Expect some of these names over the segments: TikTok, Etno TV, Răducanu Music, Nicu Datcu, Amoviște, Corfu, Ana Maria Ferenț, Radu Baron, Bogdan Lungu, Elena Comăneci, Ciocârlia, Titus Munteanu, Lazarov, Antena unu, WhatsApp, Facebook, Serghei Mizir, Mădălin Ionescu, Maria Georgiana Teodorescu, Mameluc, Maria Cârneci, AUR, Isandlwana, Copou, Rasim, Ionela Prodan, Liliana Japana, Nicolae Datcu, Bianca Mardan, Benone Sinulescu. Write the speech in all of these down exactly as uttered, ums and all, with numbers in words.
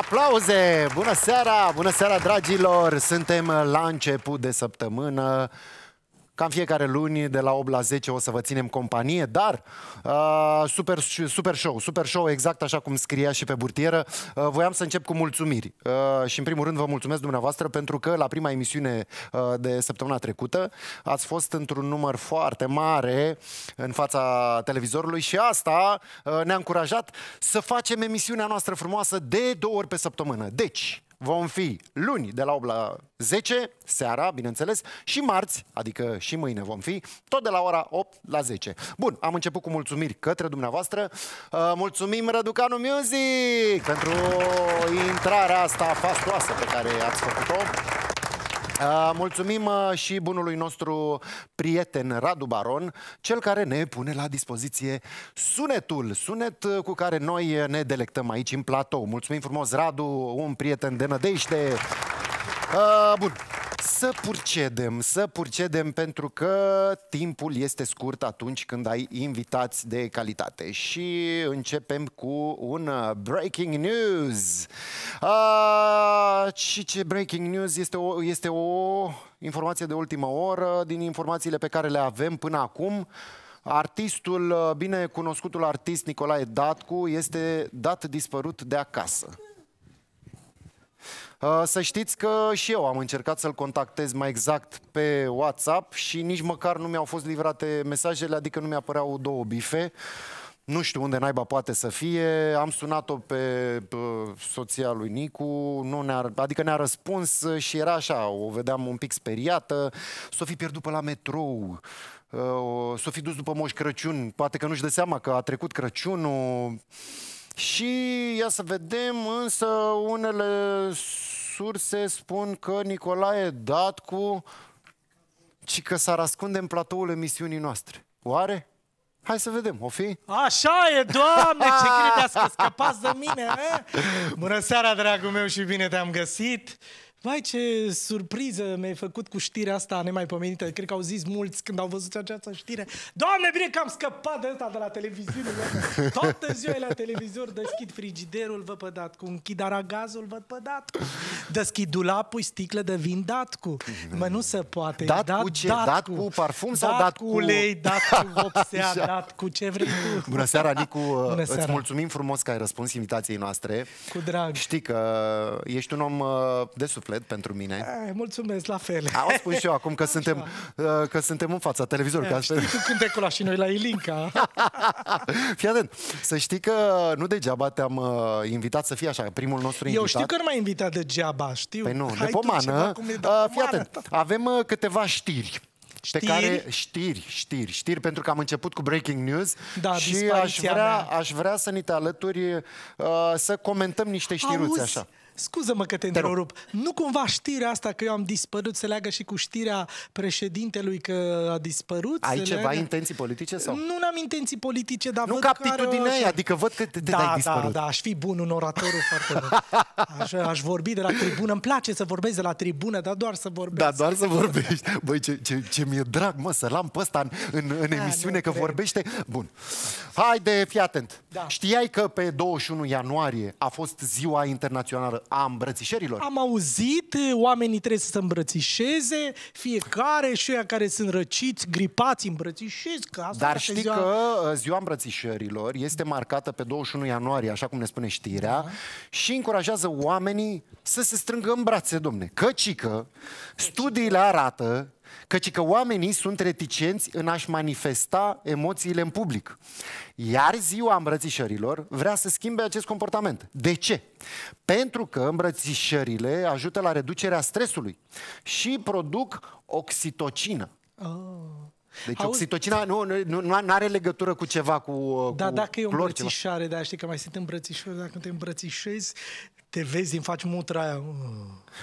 Aplauze! Bună seara! Bună seara, dragilor! Suntem la început de săptămână. Cam fiecare luni, de la opt la zece, o să vă ținem companie, dar uh, super, super show, super show, exact așa cum scria și pe burtieră. Uh, voiam să încep cu mulțumiri. Uh, și în primul rând vă mulțumesc dumneavoastră pentru că la prima emisiune uh, de săptămâna trecută ați fost într-un număr foarte mare în fața televizorului și asta uh, ne-a încurajat să facem emisiunea noastră frumoasă de două ori pe săptămână. Deci... vom fi luni de la opt la zece, seara, bineînțeles, și marți, adică și mâine vom fi, tot de la ora opt la zece. Bun, am început cu mulțumiri către dumneavoastră. Mulțumim Răducanu Music pentru intrarea asta fastoasă pe care ați făcut-o. Mulțumim și bunului nostru prieten Radu Baron, cel care ne pune la dispoziție sunetul, sunet cu care noi ne delectăm aici în platou. Mulțumim frumos, Radu, un prieten de nădejde. Bun, să purcedem, să purcedem pentru că timpul este scurt atunci când ai invitați de calitate. Și începem cu un breaking news. A, și ce breaking news este o, este o informație de ultimă oră din informațiile pe care le avem până acum. Artistul, bine cunoscutul artist Nicolae Datcu este dat dispărut de acasă. Să știți că și eu am încercat să-l contactez mai exact pe WhatsApp și nici măcar nu mi-au fost livrate mesajele, adică nu mi-apăreau două bife. Nu știu unde naiba poate să fie. Am sunat-o pe soția lui Nicu, nu ne-a, adică ne-a răspuns și era așa, o vedeam un pic speriată. S-o fi pierdut pe la metrou, s-o fi dus după Moș Crăciun, poate că nu-și dă seama că a trecut Crăciunul. Și ia să vedem, însă unele surse spun că Nicolae Datcu ci că s-ar ascunde în platoul emisiunii noastre. Oare? Hai să vedem, o fi? Așa e, Doamne, ce credeți că scăpați de mine? Eh? Bună seara, dragul meu, și bine te-am găsit! Vai, ce surpriză mi-ai făcut cu știrea asta nemaipomenită. Cred că au zis mulți când au văzut această știre. Doamne, bine că am scăpat de asta de la televiziune. Toată ziua e la televizor, deschid frigiderul, vă pe Datcu, închid aragazul, vă pe Datcu, deschid dulapul, sticle de vin Datcu. Mă, nu se poate. Datcu ce? Datcu parfum sau Datcu ulei, Datcu vopsea, Datcu ce vrei tu. Bună seara, Nicu. Bună seara. Îți mulțumim frumos că ai răspuns invitației noastre. Cu drag. Știi că ești un om de suflet pentru mine. A, mulțumesc, la fel. Au spus și eu acum că suntem, că suntem în fața televizorului. Ca știi tu cântecul ăla și noi la Ilinca. Fii atent, să știi că nu degeaba te-am invitat să fii așa, primul nostru invitat. Eu știu că nu m-ai invitat degeaba, știu. Păi nu, hai de pomană. Fii atent, avem câteva știri. Pe știri? Care, știri, știri, știri, pentru că am început cu breaking news, da, și aș vrea, aș vrea să ni te alături, uh, să comentăm niște știruțe. Auzi? Așa. Scuză-mă că te întrerup. Nu cumva știrea asta că eu am dispărut se leagă și cu știrea președintelui că a dispărut? Ai ceva leagă... intenții politice? Sau? Nu am intenții politice, dar nu văd că are... din aia, adică văd că te, te da, dai dispărut. Da, da, aș fi bun un oratoriu foarte bun. Aș, aș vorbi de la tribună. Îmi place să vorbesc de la tribună, dar doar să vorbesc. Da, doar să vorbești. Băi, ce, ce, ce mi-e drag, mă, să l-am pe ăsta în, în, în da, emisiune că cred. Vorbește. Bun. Haide, fii atent. Da. Știai că pe douăzeci și unu ianuarie a fost ziua internațională a îmbrățișerilor? Am auzit, oamenii trebuie să se îmbrățișeze, fiecare, și ăia care sunt răciți, gripați, îmbrățișezi. Că asta. Dar știi ziua... că ziua îmbrățișerilor este marcată pe douăzeci și unu ianuarie, așa cum ne spune știrea, da. Și încurajează oamenii să se strângă în brațe, domne. Căcică, studiile arată căci că oamenii sunt reticenți în a-și manifesta emoțiile în public. Iar ziua îmbrățișărilor vrea să schimbe acest comportament. De ce? Pentru că îmbrățișările ajută la reducerea stresului și produc oxitocină. Oh. Deci auzi, oxitocina nu, nu, nu are legătură cu ceva, cu Da, cu dacă e o îmbrățișare, dar știi că mai sunt îmbrățișări, dacă te îmbrățișezi, te vezi din faci mutra aia.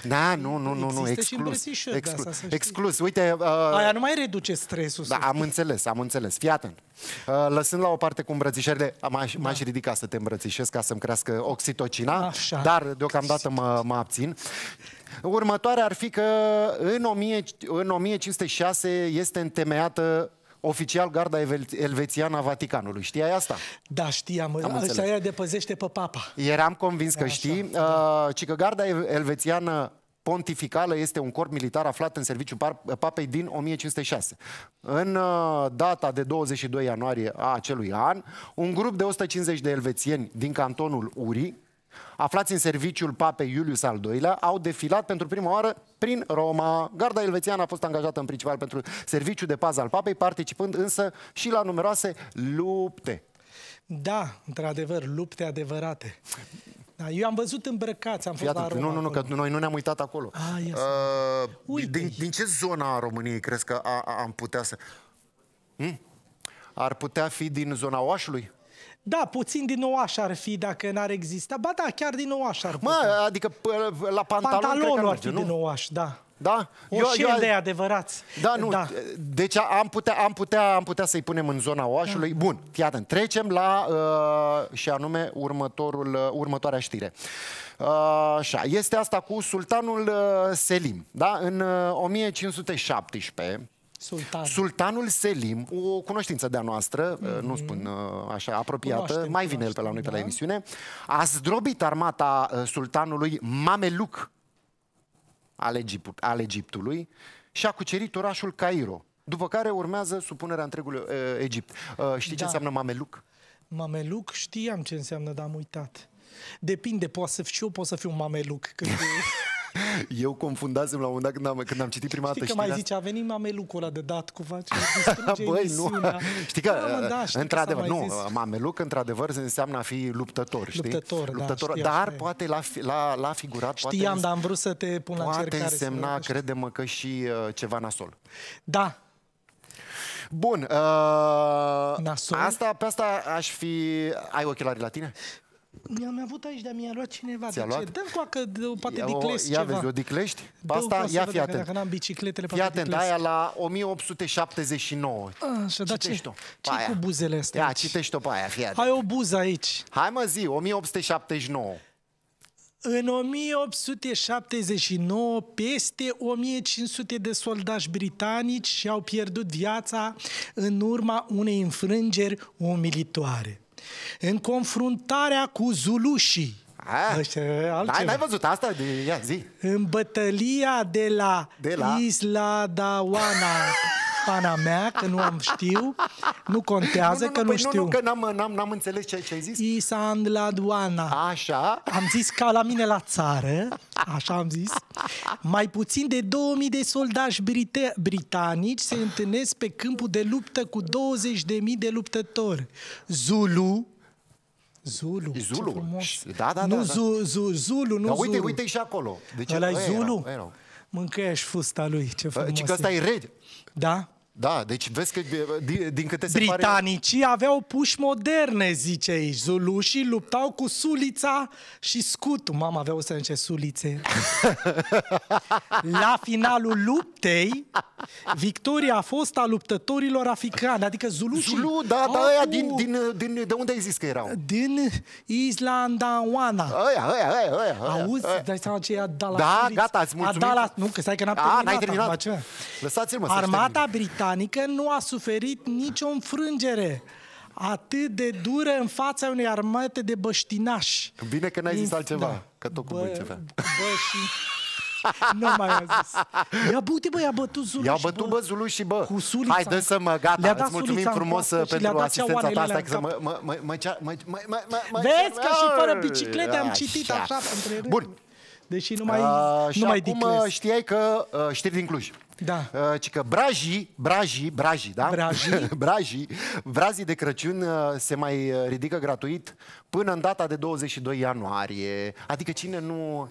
Da, nu, nu, nu, nu, exclus. Exclus, asta, exclus. Uite... Uh, aia nu mai reduce stresul. Da, am înțeles, am înțeles. Fii atent. Uh, lăsând la o parte cu îmbrățișările, m-aș da. ridica să te îmbrățișez ca să-mi crească oxitocina, așa, dar deocamdată mă, mă abțin. Următoarea ar fi că în, o mie cinci sute șase este întemeiată oficial garda elvețiană a Vaticanului. Știai asta? Da, știam. Asta aia depăzește pe papa. Eram convins că știi. Ci că garda elvețiană pontificală este un corp militar aflat în serviciul papei din o mie cinci sute șase. În data de douăzeci și doi ianuarie a acelui an, un grup de o sută cincizeci de elvețieni din cantonul Uri, aflați în serviciul papei Iulius al doilea, au defilat pentru prima oară prin Roma. Garda elvețiană a fost angajată în principal pentru serviciul de pază al papei, participând însă și la numeroase lupte. Da, într-adevăr, lupte adevărate. Da, eu am văzut îmbrăcați, am fost Iată, la Roma. Nu, nu, nu, că noi nu ne-am uitat acolo. A, uh, din, din ce zona a României crezi că a, a, am putea să... Hmm? Ar putea fi din zona Oașului? Da, puțin din Oaș ar fi dacă n-ar exista. Ba da, chiar din Oaș ar putea. Mă, adică la pantalon, pantalonul cred că ar fi, nu? Din Oaș, da. Da? Oșel de adevărați. Da, nu. Da. Deci am putea, am putea, am putea să-i punem în zona Oașului. Da. Bun, fii atent. Trecem la, uh, și anume, următorul, uh, următoarea știre. Uh, așa, este asta cu sultanul uh, Selim. Da? În uh, o mie cinci sute șaptesprezece... Sultan. Sultanul Selim, o cunoștință de-a noastră, mm-hmm. nu spun așa apropiată, cunoaștem, mai vine el pe la noi, da? Pe la emisiune, a zdrobit armata sultanului Mameluc al, Egipt, al Egiptului și a cucerit orașul Cairo, după care urmează supunerea întregului Egipt. Știi da. ce înseamnă Mameluc? Mameluc știam ce înseamnă, dar am uitat. Depinde, poate să fiu, pot să fiu un mameluc când... Eu confundasem la un moment dat când am, când am citit prima dată știrea. Știi că mai zice, a venit mamelucul ăla de Datcu, face, distruge Băi, emisiunea. Nu. Știi că, da, da, într-adevăr, nu, mameluc, într-adevăr, înseamnă a fi luptător, știi? Luptător, luptător da, știa, dar știa. poate la, la, la figurat... Știam, poate, dar am vrut să te pun la cercare. Poate însemna, crede-mă, că și uh, ceva nasol. Da. Bun. Uh, nasol? Asta, pe asta aș fi... Ai ochelarii la tine? Mi-am avut aici, dar mi-a luat cineva. Ți-a luat? Dă-mi coacă, poate diclești ceva. Ia vezi, o diclești? Asta, ia fi atent. Dacă n-am bicicletele, poate diclești. Fii atent, aia la o mie opt sute șaptezeci și nouă. Citești-o pe aia. Ce cu buzele astea? Ia, citești-o pe aia, fii atent. Hai o buză aici. Hai mă zi, o mie opt sute șaptezeci și nouă. În o mie opt sute șaptezeci și nouă, peste o mie cinci sute de soldați britanici și-au pierdut viața în urma unei înfrângeri umilitoare. În confruntarea cu zulușii. N-ai văzut asta? De, ia, zi. În bătălia de la, de la... Isandlwana, pana mea, că nu am știu, nu contează, nu, nu, că nu, nu știu. Nu, că n-am înțeles ce, ce ai zis. Isandlwana. Așa. Am zis ca la mine la țară, așa am zis. Mai puțin de două mii de soldați brite britanici se întâlnesc pe câmpul de luptă cu douăzeci de mii de luptători. Zulu. Zulu. Zulu. Da, da, nu, da, da. Zu, zu, Zulu, nu da, uite, Zulu. Uite și acolo. Deci, ăla-i Zulu? Erau. Mâncăia și fusta lui, ce frumos. Ci că ăsta e rege. Da? Da, deci vezi că din, din câte se pare... Britanicii aveau puși moderne, zice aici. Zulușii luptau cu sulița și scutul. Mama avea o să zice sulițe. La finalul luptei, victoria a fost a luptătorilor africani, adică zulușii... Zulu, da, da, aia din, din, din... De unde ai zis că erau? Din Isandlwana. Aia, aia, aia, aia. Auzi, dai seama ce e Adalat. Da, gata, îți mulțumim. Adalat, nu, că stai că n-am terminat. A, n-ai terminat. Lăsați-l, mă, să armata britanică nu a suferit nicio înfrângere atât de dură în fața unei armate de băștinași. Bine că n-ai zis altceva, da. Că tot cu bă, bă, și... Nu mai am zis. Ia bute, bă, i-a bătut Zuluși. I-a bătut, bă, Zuluși, bă. Cu sulița. Hai, dă să mă, gata. Îți mulțumim frumos pentru asistența ta. Stai să mă, mă, mă, mă, mă, mă, mă... Vezi că și fără biciclete am citit așa între rând. Bun. Deși nu mai, a, nu mai acum diclesc. Știai că știri din Cluj. Da. Ci că brajii, brajii, brajii, da? Brajii. brajii, brazii de Crăciun se mai ridică gratuit până în data de douăzeci și doi ianuarie. Adică cine nu...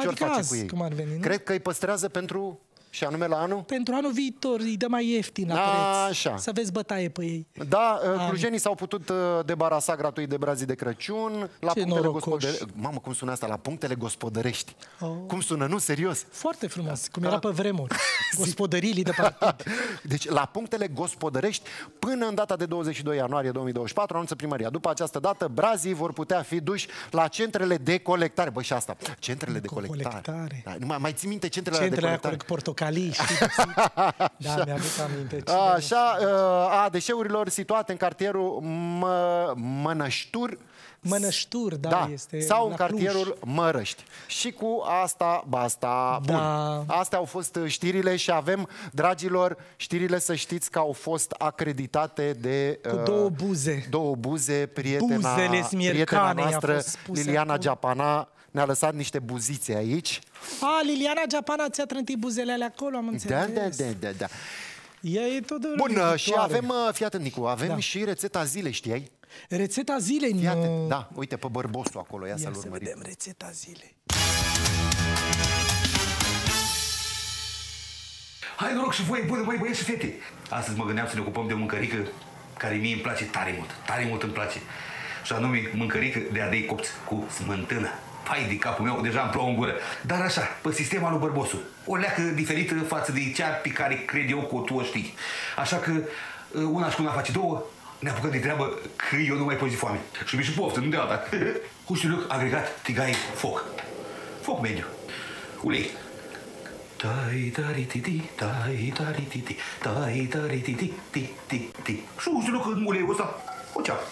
Ce-or face cu ei? Cum ar veni, nu? Cred că îi păstrează pentru... Și anume la anul? Pentru anul viitor, îi dă mai ieftin la preț. Așa. Să aveți bătaie pe ei. Da, clujenii s-au putut debarasa gratuit de brazii de Crăciun. La ce punctele gospodărești. Mamă, cum sună asta? La punctele gospodărești. Oh. Cum sună? Nu, serios. Foarte frumos, cum era pe vremuri. Gospodăriile de partid. Deci, la punctele gospodărești, până în data de douăzeci și doi ianuarie două mii douăzeci și patru, anunță primăria. După această dată, brazii vor putea fi duși la centrele de colectare. Băi, și asta. Centrele de colectare. Da, mai, mai ții minte centrele, centrele de colectare? Portocalii, știi? Da, mi-aduc aminte. Așa, a deșeurilor situate în cartierul Mănăștur. Mănăștur, da, da, este sau în cartierul Cluj. Mărăști. Și cu asta, basta. Bun. Da. Astea au fost știrile și avem, dragilor, știrile, să știți că au fost acreditate de... Cu două buze. Două buze, prietena, prietena noastră, Liliana acum. Japana, ne-a lăsat niște buzițe aici. A, Liliana Japana ți-a trântit buzele alea acolo, am înțeles. Da, da, da, da, da. Ea e tot de bun, rău, și doare. Avem, fii atent, Nicu, avem da. și rețeta zilei, știai? Rețeta zilei, fii atent, nu... Da, uite pe bărbosul acolo, ia, ia să-l urmărim. Să vedem rețeta zilei. Hai, noroc și voi, băi, băi, băieți și fete! Astăzi mă gândeam să ne ocupăm de o mâncărică care mie îmi place tare mult, tare mult îmi place. Și anume mâncărică de adei copți cu smântână. Hai de capul meu, deja îmi plouă în gură. Dar așa, pe sistema lui Bărbosu. O leacă diferită față de cea pe care cred eu că tu o știi. Așa că una și una face două, ne apucăm de treabă că eu nu mai pot de foame. Și mi-e și poftă, nu de alta. Huștiluc, agregat, tigaie, foc. Foc mediu. Ulei. Tai tari titi, tai tari titi, tai tari titi, titi, titi. Și huștiluc în uleiul ăsta, o ceapă.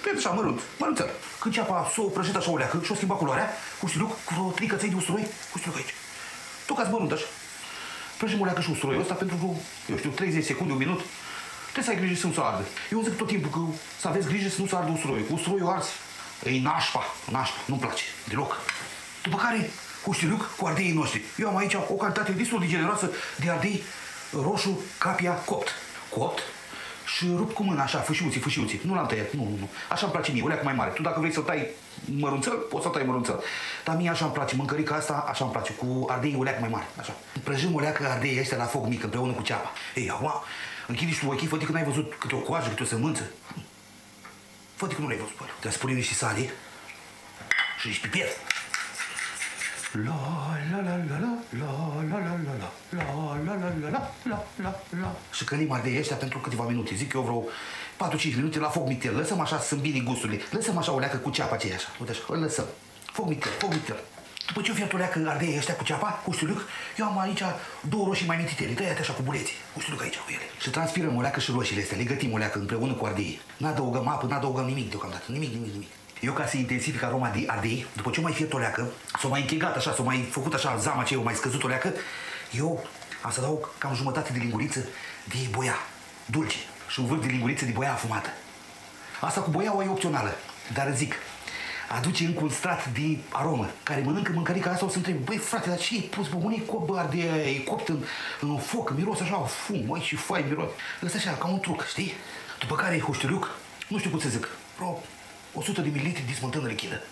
Trebuie așa, mărunt, mărunțel. Când ceapa s-o prăjetă așa o leacă și-o schimba culoarea, cu știluc, cu vreo tricăței de usturoi, cu știluc aici. Tocați mărunt așa. Prăjim o leacă și usturoiul ăsta pentru vreo, eu știu, treizeci secunde, un minut. Trebuie să ai grijă să nu se ardă. Eu zic tot timpul că să aveți grijă să nu se ardă usturoiul. Cu usturoiul arzi, e nașpa, nașpa, nu-mi place deloc. După care, cu știluc, cu ardeii noștri. Eu am aici o cantitate destul de generoasă de ardei roșu, capia, copt. Copt? Și rup cu mâna, așa, fâșiuții, fâșiuții. Nu l-am tăiat, nu, nu, nu. Așa îmi place mie, o leacă mai mare. Tu dacă vrei să tai mărunțel, poți să tai mărunțel. Dar mie așa îmi place, mâncărica asta, așa îmi place. Cu ardei o leacă mai mare, așa. Prăjim o leacă ardei ăștia la foc mic, împreună cu ceapa. Ei, acum, închide și tu ochii, fă-te că n-ai văzut câte o coajă, câte o sămânță. Fă-te că nu l-ai văzut, păi. Te-a spune niște sale și ești piper. La la la la la la la la la la la la la la la la la. Și călim ardei ăștia pentru câteva minute, zic eu vreo patru cinci minute la foc mitel. Lăsăm așa să îmbine gusturile. Lăsăm așa o leacă cu ceapa aceea așa. Uite așa, îl lăsăm. Foc mitel, foc mitel. După ce eu fiert o leacă ardei ăștia cu ceapa, cu știluc, eu am aici două roșii mai mititele, tăiate așa cu buleții. Cu știluc aici cu ele. Și transpirăm o leacă și roșiile astea, le gătim o leacă împreună cu ardei. N-adăugăm apă, n-adăugăm nimic deocamdată, nimic, nimic, nimic. Eu, ca să intensific aroma de ardei, după ce o mai fiert o leacă, s-o mai închegat așa, s-o mai făcut așa zama ce eu mai scăzut o leacă, eu am să dau cam jumătate de linguriță de boia dulce și un vârf de linguriță de boia afumată. Asta cu boiaua e opțională, dar zic, aduce încă un strat de aromă, care mănâncă mâncărica asta o să întreb, băi frate, dar ce e pus pe unei copt ardei aia, e copt în, în foc, miros așa, fum, măi, și fai miros. Ăsta așa, ca un truc, știi? După care hușturiuc, nu știu cum să zic, bro, o sută de mililitri de smântână lichidă.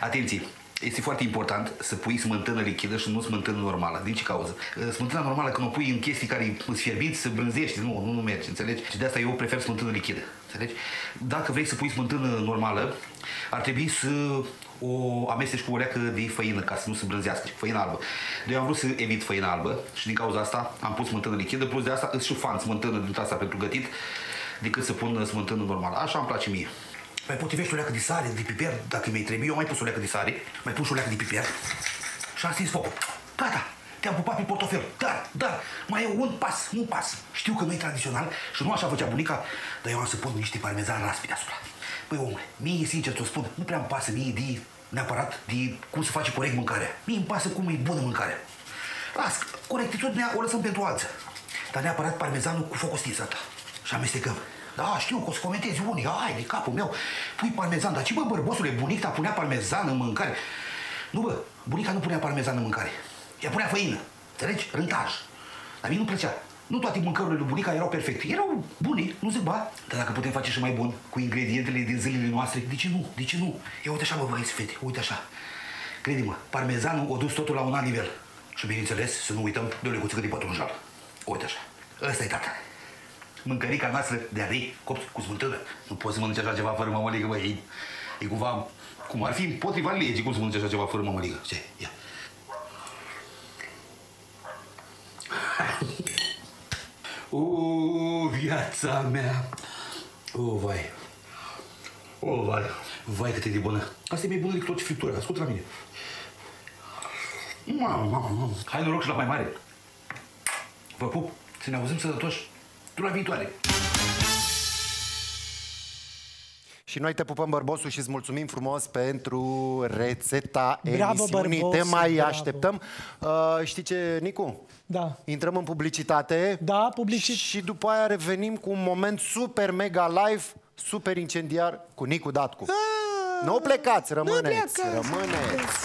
Atenție! Este foarte important să pui smântână lichidă și nu smântână normală. Din ce cauză? Smântâna normală, când o pui în chestii care îți fierbinți, se brânzește, nu, nu, nu merge, înțelegi? Și de asta eu prefer smântână lichidă, înțelegi? Dacă vrei să pui smântână normală, ar trebui să o amesteci cu o leacă de făină ca să nu se brânzească, făină albă. De eu am vrut să evit făina albă și din cauza asta am pus smântână lichidă, plus de asta îți și fan smântână din asta pentru gătit, decât să pun smântână normală. Așa îmi place mie. Mai potrivești o leacă de sare, de piper, dacă mi-ai trebuie. Eu mai pus o leacă de sare, mai pus o leacă de piper și am stins focul. Gata, te-am pupat pe portofel. Dar, dar, mai e un pas, un pas. Știu că nu e tradițional și nu așa făcea bunica, dar eu am să pun niște parmezan raspi deasupra. Băi, omule, mie, sincer, ți-o spun, nu prea-mi pasă mie de, neapărat de cum se face corect mâncarea. Mie-mi pasă cum e bună mâncarea. Las, corectitudinea o lăsăm pentru alții. Dar neapărat parmezanul cu focul stins, asta. Și amestecăm. Da, știu că o să comentezi unii, ai de capul meu, pui parmezan, dar ce bă, bărbosule, bunica punea parmezan în mâncare? Nu bă, bunica nu punea parmezan în mâncare, ea punea făină, înțelegi? Rântaj. Dar mie nu plăcea. Nu toate mâncărurile lui bunica erau perfecte, erau bune, nu zic ba, dar dacă putem face și mai bun cu ingredientele din zilele noastre, de ce nu, de ce nu? Ia uite așa bă, băieți, fete, uite așa, crede-mă, parmezanul o dus totul la un alt nivel. Și bineînțeles să nu uităm de o lecuțică de pătrunjal. Uite așa, ăsta e tata. Mâncărica noastră de arei copt cu smântână. Nu poți să mănânci așa ceva fără mămăligă, băi. E cumva, cum ar fi împotriva legii, cum să mănânci așa ceva fără mămăligă. Ce? Ia. O, viața mea! O, vai! O, vai! Vai cât e de bună! Asta e mai bună decât orice friptură, ascultă la mine! Hai noroc și la mai mare! Vă pup, să ne auzim sănătoși! Până la viitoare! Și noi te pupăm, Bărbosul, și îți mulțumim frumos pentru rețeta emisiunii. Bravo, te mai bravo. Așteptăm. Uh, știi ce, Nicu? Da. Intrăm în publicitate. Da, publici... Și după aia revenim cu un moment super mega live, super incendiar cu Nicu Datcu. A, nu plecați, rămâneți, nu rămâneți.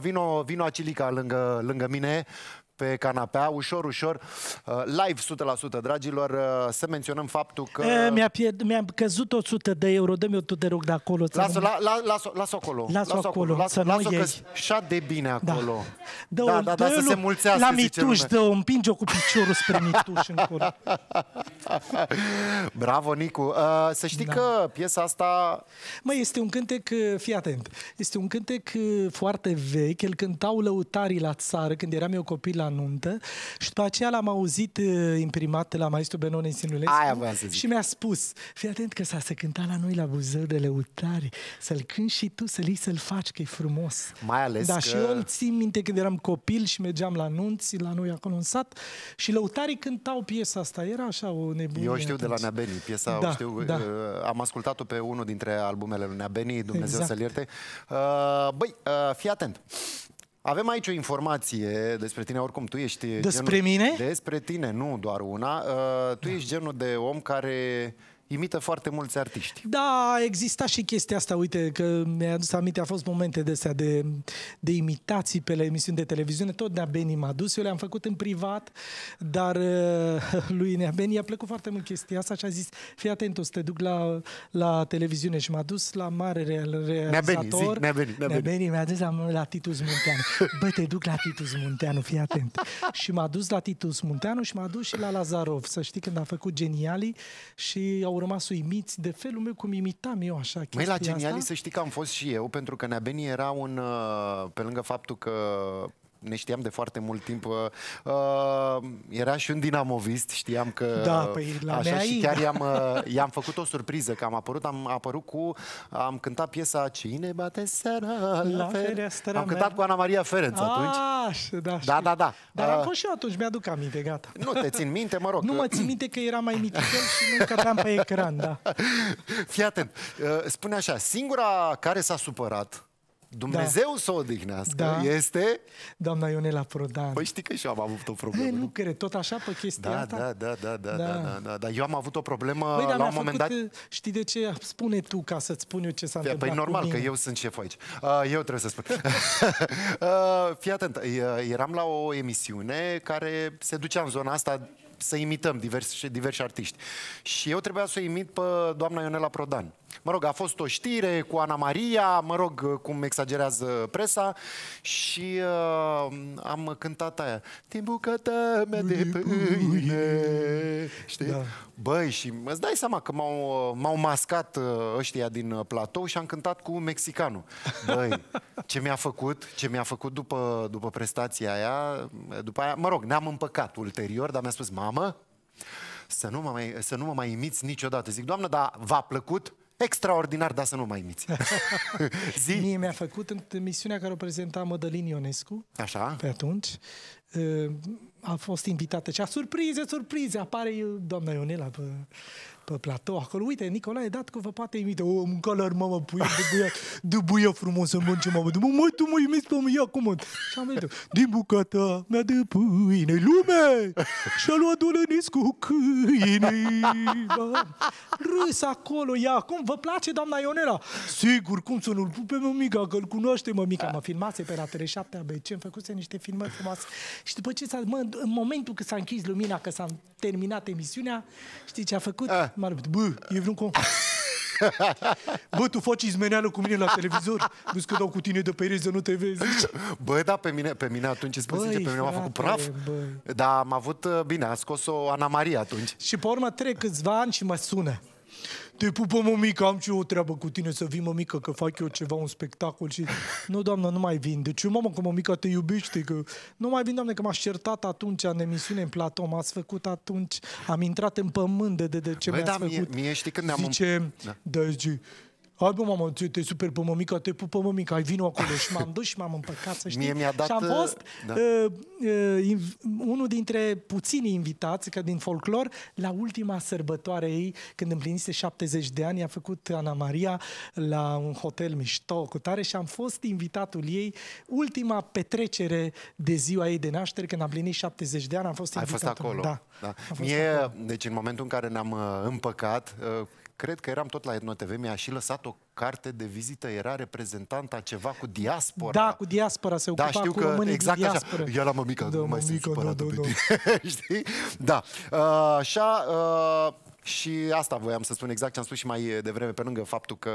Vino, vino Acilica lângă, lângă mine, pe canapea, ușor, ușor, live o sută la sută, dragilor, să menționăm faptul că... Mi-a mi căzut o sută de euro, dă-mi-o tu, te rog, de acolo. Las-o la, la, las las acolo. Las-o las acolo, las să las nu iei. Las de bine acolo. Da, da, da, da să se mulțească, la mituș, dă-o, împinge-o cu piciorul spre mituș încolo. Bravo, Nicu. Să știi da. Că piesa asta... Măi, este un cântec, fii atent, este un cântec foarte vechi, îl cântau lăutarii la țară, când eram eu copil la nuntă, și după aceea l-am auzit imprimat la maestru Benone Sinulescu și mi-a spus: fii atent că s-a se cânta la noi la Buzău de lăutari, să-l cânti și tu, să-l iei, să-l faci, că e frumos. Mai ales da, că... și eu îl țin minte când eram copil și mergeam la nunți, la noi acolo în sat, și lăutarii cântau piesa asta, era așa o nebunie. Eu știu atunci. De la Nea Beni, piesa da, o știu, da. Am ascultat-o pe unul dintre albumele lui Nea Beni, Dumnezeu exact. Să-l ierte. Băi, fii atent. Avem aici o informație despre tine, oricum tu ești... Despre genul... mine? Despre tine, nu doar una. Uh, tu ești genul de om care imită foarte mulți artiști. Da, exista și chestia asta, uite, că mi-a adus aminte, a fost momente de astea de, de imitații pe la emisiuni de televiziune, tot Nea Beni m-a dus, eu le-am făcut în privat, dar uh, lui Nea Beni i-a plăcut foarte mult chestia asta și a zis, fii atent, o să te duc la, la televiziune și m-a dus la mare realizator. Nea Beni, Nea Beni mi-a dus la, la Titus Munteanu. Bă, te duc la Titus Munteanu, fii atent. Și m-a dus la Titus Munteanu și m-a dus și la Lazarov, să știi, când a făcut Genialii și au rămas uimiți de felul meu cum imitam eu așa chestia. Măi, la Genialii asta, să știi că am fost și eu, pentru că Nea Beni era un, pe lângă faptul că ne știam de foarte mult timp, uh, era și un dinamovist, știam că... Da, păi, la așa, și chiar i-am uh, făcut o surpriză, că am apărut, am apărut cu... Am cântat piesa Cine bate seara la fereastră. Am cântat mea cu Ana Maria Ferenț atunci. Aș, da, da, da, da. Dar uh, am fost și eu atunci, mi-aduc aminte, gata. Nu te țin minte, mă rog. Nu mă țin minte că era mai mititel și nu cădeam pe ecran, da. Fii atent, uh, spune așa, singura care s-a supărat, Dumnezeu da. să o odihnească, da. este... doamna Ionela Prodan. Păi știi că și eu am avut o problemă. E, nu cred, tot așa pe chestia da, asta? Da, da, da, da, da, da, da, da. Eu am avut o problemă, băi, la un moment dat... Știi de ce? Spune tu, ca să-ți spun eu ce s-a întâmplat. Păi normal, că eu sunt șef aici. Uh, eu trebuie să spun. uh, fii atent, uh, eram la o emisiune care se ducea în zona asta să imităm diversi, diversi artiști. Și eu trebuia să o imit pe doamna Ionela Prodan. Mă rog, a fost o știre cu Ana Maria, mă rog, cum exagerează presa, și uh, am cântat aia. Din bucătă mea de pâine. Știi? Da. Băi, și îți dai seama că m-au mascat ăștia din platou și am cântat cu mexicanul. Băi, ce mi-a făcut, ce mi-a făcut după, după prestația aia, după aia, mă rog, ne-am împăcat ulterior, dar mi-a spus, mamă, să nu mă mai, să nu mă mai imiți niciodată. Zic, doamnă, dar v-a plăcut? Extraordinar, dar să nu mai imiți. Mie mi-a făcut în emisiunea care o prezenta Mădălin Ionescu. Așa. Pe atunci a fost invitată și a surprize, surprize, apare doamna Ionela pe, pe platou acolo. Uite, Nicolae Datcu vă poate imite. O, mâncă-l-ar, mamă, puie, dubuie frumos să mânce, mamă. Măi, tu mă imiți pe mâia, cum? Și am venit, din bucata mea de pâine, lume, și-a luat Dolănis cu câine. Râs acolo, ia, cum vă place, doamna Ionela? Sigur, cum să nu-l pupe, mămica, că-l cunoaște, mămica. Mă filmase pe la T V șapte A B C, îmi făcuse niște filmări frumoase. Și după ce s-a, mă, în momentul când s-a închis lumina, că s-a terminat emisiunea, știi ce a făcut? A. M-a răbit, bă, e vreun conflict. Bă, tu faci izmeneală cu mine la televizor? Nu-ți că dau cu tine de perezi, nu te vezi. Bă, da, pe mine, pe mine atunci, îți spune, pe mine m-a făcut praf. Băi. Dar am avut, bine, a scos-o Ana Maria atunci. Și pe urmă trec câțiva ani și mă sună. Te pupă, mămică, am și eu o treabă cu tine, să vii, mămică, că fac eu ceva, un spectacol și... Nu, doamnă, nu mai vin. Deci eu, mamă, că mămica te iubește, că... Nu mai vin, doamne, că m-aș certat atunci în emisiune, în platou, m-ați făcut atunci, am intrat în pământ de, de, de ce mi-ați da, făcut. Mie, mie știi când ne-am... Zice, da. Da, zice, hai, bă, mamă, te super pe mămica, te pupă, mămica, ai vinu acolo. Și m-am dus și m-am împăcat, să știi. Mie mi-a dat... Și am fost da. uh, uh, unul dintre puținii invitați, că din folclor, la ultima sărbătoare ei, când împlinise șaptezeci de ani, i-a făcut Ana Maria la un hotel mișto, cu tare, și am fost invitatul ei, ultima petrecere de ziua ei de naștere, când am plinit șaptezeci de ani, am fost invitatul. Ai fost acolo. Da. Da. Fost mie, acolo. Deci în momentul în care ne-am împăcat... Uh, Cred că eram tot la Etno T V, mi-a și lăsat o carte de vizită, era reprezentanta ceva cu diaspora. Da, cu diaspora, se ocupa da, știu cu că, românii exact din diaspora. Ia la mămica, da, nu mai sunt supărată pe tine. Știi? Da. Uh, așa... Uh... Și asta voiam să spun, exact ce am spus și mai devreme, pe lângă faptul că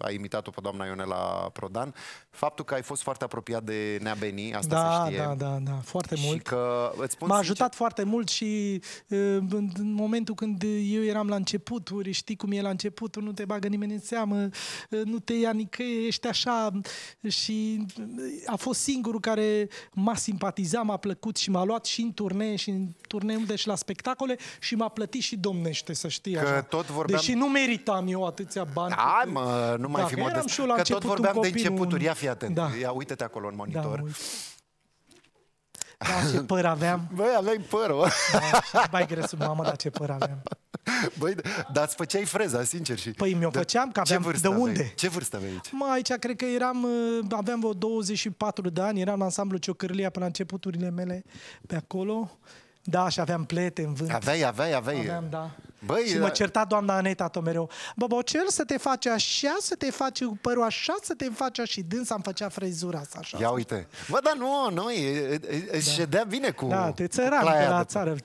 ai imitat-o pe doamna Ionela Prodan, faptul că ai fost foarte apropiat de Nea Beni, asta da, se știe. Da, da, da, foarte și mult. Că m-a ajutat foarte mult și în momentul când eu eram la începuturi, știi cum e la începuturi, nu te bagă nimeni în seamă, nu te ia nicăieri, ești așa, și a fost singurul care m-a simpatizat, m-a plăcut și m-a luat și în turnee, și în turneul, deci la spectacole, și m-a plătit și domnul. Să știi, că așa. Tot vorbeam... Deși nu meritam eu atâția bani. Da, cât... mă, nu mai da, fi modest. Că tot vorbeam de începuturi. Un... Ia fii atent. Da. Ia uite-te acolo în monitor. Da, da, ce păr aveam. Băi, aveai părul. Da, bai greu, mamă, dar ce păr aveam. Băi, dar îți făceai freza, sincer. Și... Păi mi-o făceam, că aveam... De unde? Ce vârstă aveai aici? Mă, aici cred că eram, aveam vreo douăzeci și patru de ani, eram în ansamblu Ciocârlia până la începuturile mele pe acolo. Da, și aveam plete în vânt. Aveai, aveai, aveai. Aveam, da. Băi, și mă certa doamna Aneta tot mereu. Bobocel, să te faci așa, să te faci cu părul așa, să te faci așa. Și dânsa îmi făcea frezura asta așa. Ia uite. Bă, dar nu, noi își ședea bine cu... Da, te țăran de la țară.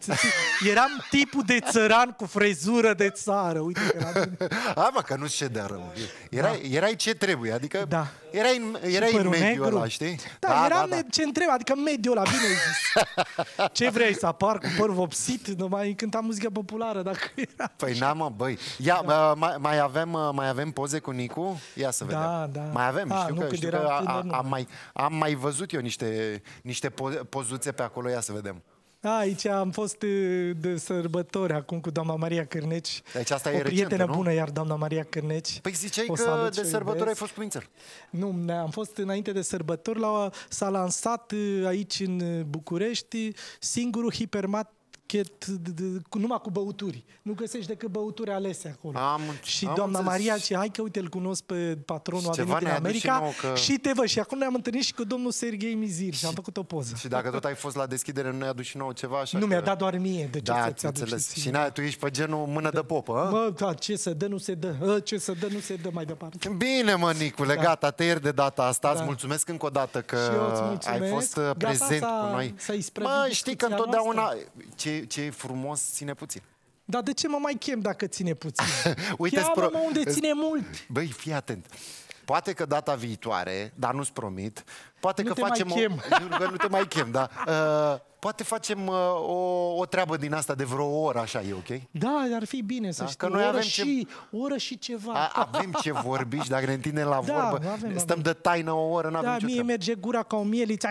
Eram tipul de țăran cu frezură de țară. Uite că era bine. A, bă, că nu-ți ședea rău. Erai ce trebuie, adică... Da. Erai în mediul ăla, știi? Da, eram ce-mi trebuie, adică mediul ăla, bine zis. Ce vrei să apar cu păr vopsit? Numai cântam muzică populară, dacă... Păi n-am, mă, băi. Ia, da. mai, mai, avem, mai avem poze cu Nicu? Ia să vedem. Da, da. Mai avem, a, știu nu, că, știu că a, a, am, mai, am mai văzut eu niște, niște pozuțe pe acolo, ia să vedem. A, aici am fost de sărbători acum cu doamna Maria Cârneci. Deci asta o e prietenă recentă, bună, iar doamna Maria Cârneci. Păi ziceai că de sărbători ai fost cu Mințel. Nu, am fost înainte de sărbători, s-a lansat aici în București singurul hipermat numai cu băuturi. Nu găsești decât băuturi alese acolo. Am, și am doamna înțeles. Maria zice, hai că uite, îl cunosc pe patronul, ceva a venit din America și, că... și te văd. Și acum ne-am întâlnit și cu domnul Serghei Mizir și, și am făcut o poză. Și dacă tot ai fost la deschidere, nu ne-ai adus și nouă ceva? Așa nu, că... mi-a dat doar mie. De ce da, înțeles. Și na, tu ești pe genul mână de popă. Bă, da, ce să dă, nu se dă. Ce să dă, nu se dă mai departe. Bine, mă, Nicule, da. Gata, te ieri de data asta. Da. Îți mulțumesc încă o dată că ai fost prezent cu noi. Mă, știi că întotdeauna... Ce, ce e frumos, ține puțin. Dar de ce mă mai chem dacă ține puțin? Cheamă-mă unde ține mult. Băi, fii atent. Poate că data viitoare, dar nu-ți promit, poate nu că facem... O... Nu, nu te mai chem, dar... Uh, poate facem uh, o, o treabă din asta de vreo oră, așa e ok? Da, ar fi bine să da, știi. Că noi oră, avem și, ce... oră și ceva. A, avem ce vorbi și dacă ne întindem la da, vorbă, avem, stăm avem. de taină o oră, n-avem da, nicio mie treabă. Merge gura ca o mieliță.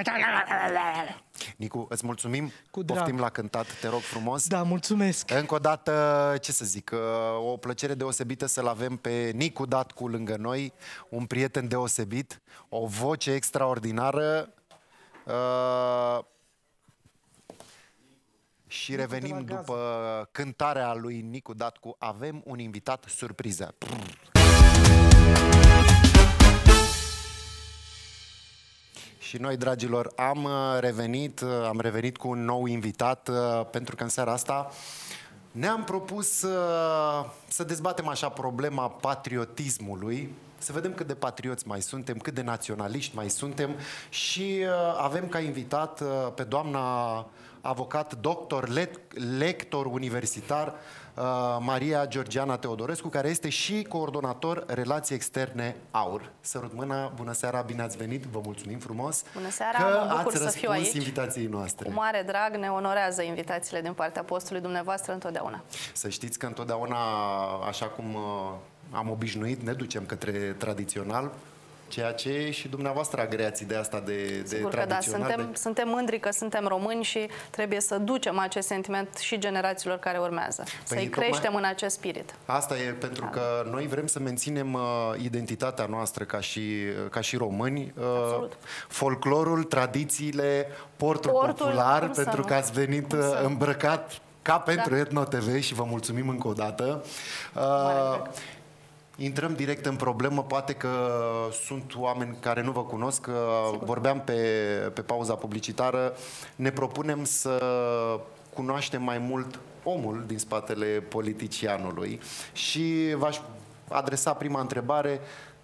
Nicu, îți mulțumim, cu drag. Poftim la cântat, te rog frumos. Da, mulțumesc. Încă o dată, ce să zic, o plăcere deosebită să-l avem pe Nicu Datcu lângă noi, un prieten deosebit, o voce extraordinară. Uh... Și revenim după cântarea lui Nicu Datcu. Avem un invitat surpriză. Și noi, dragilor, am revenit, am revenit cu un nou invitat, pentru că în seara asta ne-am propus să dezbatem așa problema patriotismului, să vedem cât de patrioți mai suntem, cât de naționaliști mai suntem și avem ca invitat pe doamna avocat, doctor, lector universitar, Maria Georgiana Teodorescu, care este și coordonator Relații Externe AUR. Sărut mâna, bună seara, bine ați venit, vă mulțumim frumos. Bună seara, mă bucur să fiu aici. Invitației noastre. Cu mare drag, ne onorează invitațiile din partea postului dumneavoastră întotdeauna. Să știți că întotdeauna, așa cum am obișnuit, ne ducem către tradițional, ceea ce și dumneavoastră agreați ideea asta de, de Sigur că da, suntem, de... suntem mândri că suntem români și trebuie să ducem acest sentiment și generațiilor care urmează. Păi să-i creștem în acest spirit. Asta e pentru da. că noi vrem să menținem uh, identitatea noastră ca și, ca și români. Uh, folclorul, tradițiile, portul, portul popular, pentru că ați venit îmbrăcat ca pentru da. Etno T V și vă mulțumim încă o dată. Uh, Intrăm direct în problemă, poate că sunt oameni care nu vă cunosc, că vorbeam pe, pe pauza publicitară, ne propunem să cunoaștem mai mult omul din spatele politicianului și v-aș adresa prima întrebare,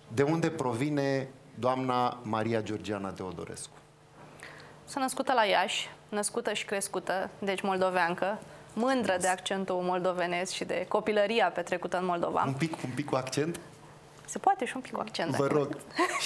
de unde provine doamna Maria Georgiana Teodorescu? S-a născută la Iași, născută și crescută, deci moldoveancă. Mândră de accentul moldovenesc și de copilăria petrecută în Moldova. Un pic, un pic cu accent? Se poate și un pic cu accent. Vă rog.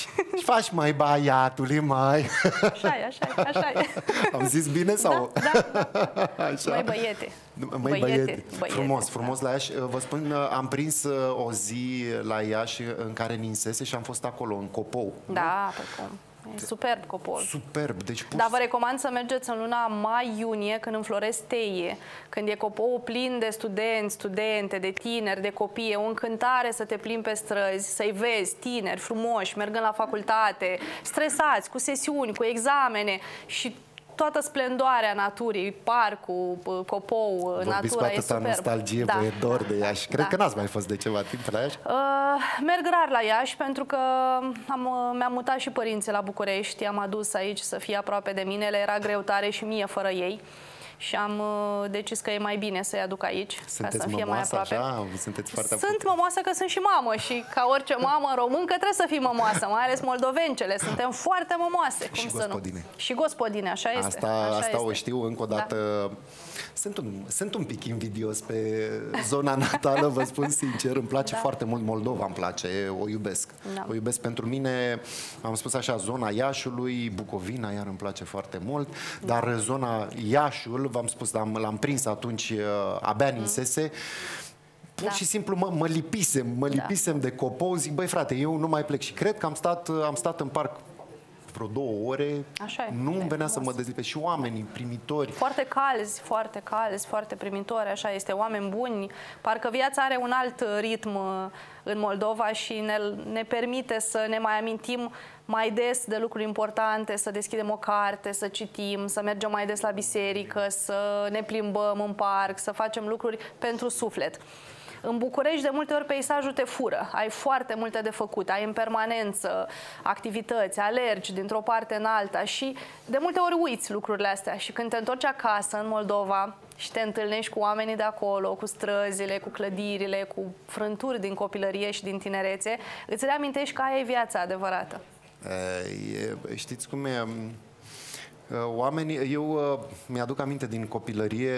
Și faci mai baiatului mai. Așa e, așa e, așa e. Am zis bine sau? Da, da, da. Așa. Mai băiete. Mai băiete. Băiete. Băiete. Frumos, frumos da. la Iași. Vă spun, am prins o zi la Iași în care ninsese și am fost acolo, în Copou. Da, pe cum. E superb Copol. Superb, deci pus... Dar vă recomand să mergeți în luna mai-iunie, când înfloresc teie, când e Copou plin de studenți, studente, de tineri, de copii, e o încântare să te plimbi pe străzi, să-i vezi tineri, frumoși, mergând la facultate, stresați, cu sesiuni, cu examene și toată splendoarea naturii, parcul, Copou, vorbiți natura cu e superb. Nostalgie, da, vă e dor de Iași. Cred da. că n-ați mai fost de ceva timp la Iași. Uh, merg rar la Iași pentru că mi-am mutat și părinții la București, am adus aici să fie aproape de mine, le era greu tare și mie fără ei. Și am uh, decis că e mai bine să-i aduc aici. Sunteți ca să fie mai aproape. Așa? Sunteți foarte sunt mămoasă că sunt și mamă. Și ca orice mamă româncă trebuie să fii mămoasă. Mai ales moldovencele, suntem foarte mămoase. Cum și gospodine. Nu? Și gospodine, așa asta, este. Așa asta este. O știu încă o dată. Da. Sunt, un, sunt un pic invidios pe zona natală, vă spun sincer. Îmi place da. foarte mult Moldova, îmi place, o iubesc. Da. O iubesc pentru mine, am spus așa, zona Iașului, Bucovina, iar îmi place foarte mult. Dar da. zona Iașul, v-am spus, l-am prins atunci, abia ninsese. Pur da. și simplu mă, mă lipisem, mă lipisem da. de Copou, zic, băi frate, eu nu mai plec. Și cred că am stat, am stat în parc vreo două ore, nu îmi venea să mă dezlipesc. Și oamenii primitori. Foarte calzi, foarte calzi, foarte primitori, așa este, oameni buni. Parcă viața are un alt ritm în Moldova și ne, ne permite să ne mai amintim mai des de lucruri importante, să deschidem o carte, să citim, să mergem mai des la biserică, să ne plimbăm în parc, să facem lucruri pentru suflet. În București, de multe ori, peisajul te fură. Ai foarte multe de făcut, ai în permanență activități, alergi dintr-o parte în alta și de multe ori uiți lucrurile astea. Și când te întorci acasă, în Moldova, și te întâlnești cu oamenii de acolo, cu străzile, cu clădirile, cu frânturi din copilărie și din tinerețe, îți reamintești că aia e viața adevărată. E, știți cum e... Oamenii, eu mi-aduc aminte din copilărie,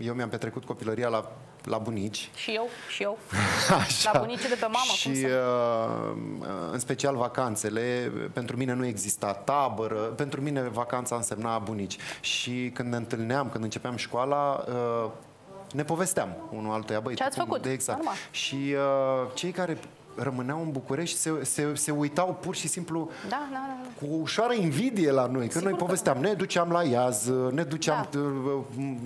eu mi-am petrecut copilăria la, la bunici. Și eu, și eu. Așa. La bunicii de pe mamă. Și cum uh, în special vacanțele, pentru mine nu exista tabără, pentru mine vacanța însemna bunici. Și când ne întâlneam, când începeam școala, uh, ne povesteam unul altuia. Băi, ce ați făcut? De exact. Normal. Și uh, cei care rămâneau în București, se, se, se uitau pur și simplu da, da, da. cu ușoară invidie la noi, că sigur noi povesteam, că... ne duceam la Iaz, ne duceam, da.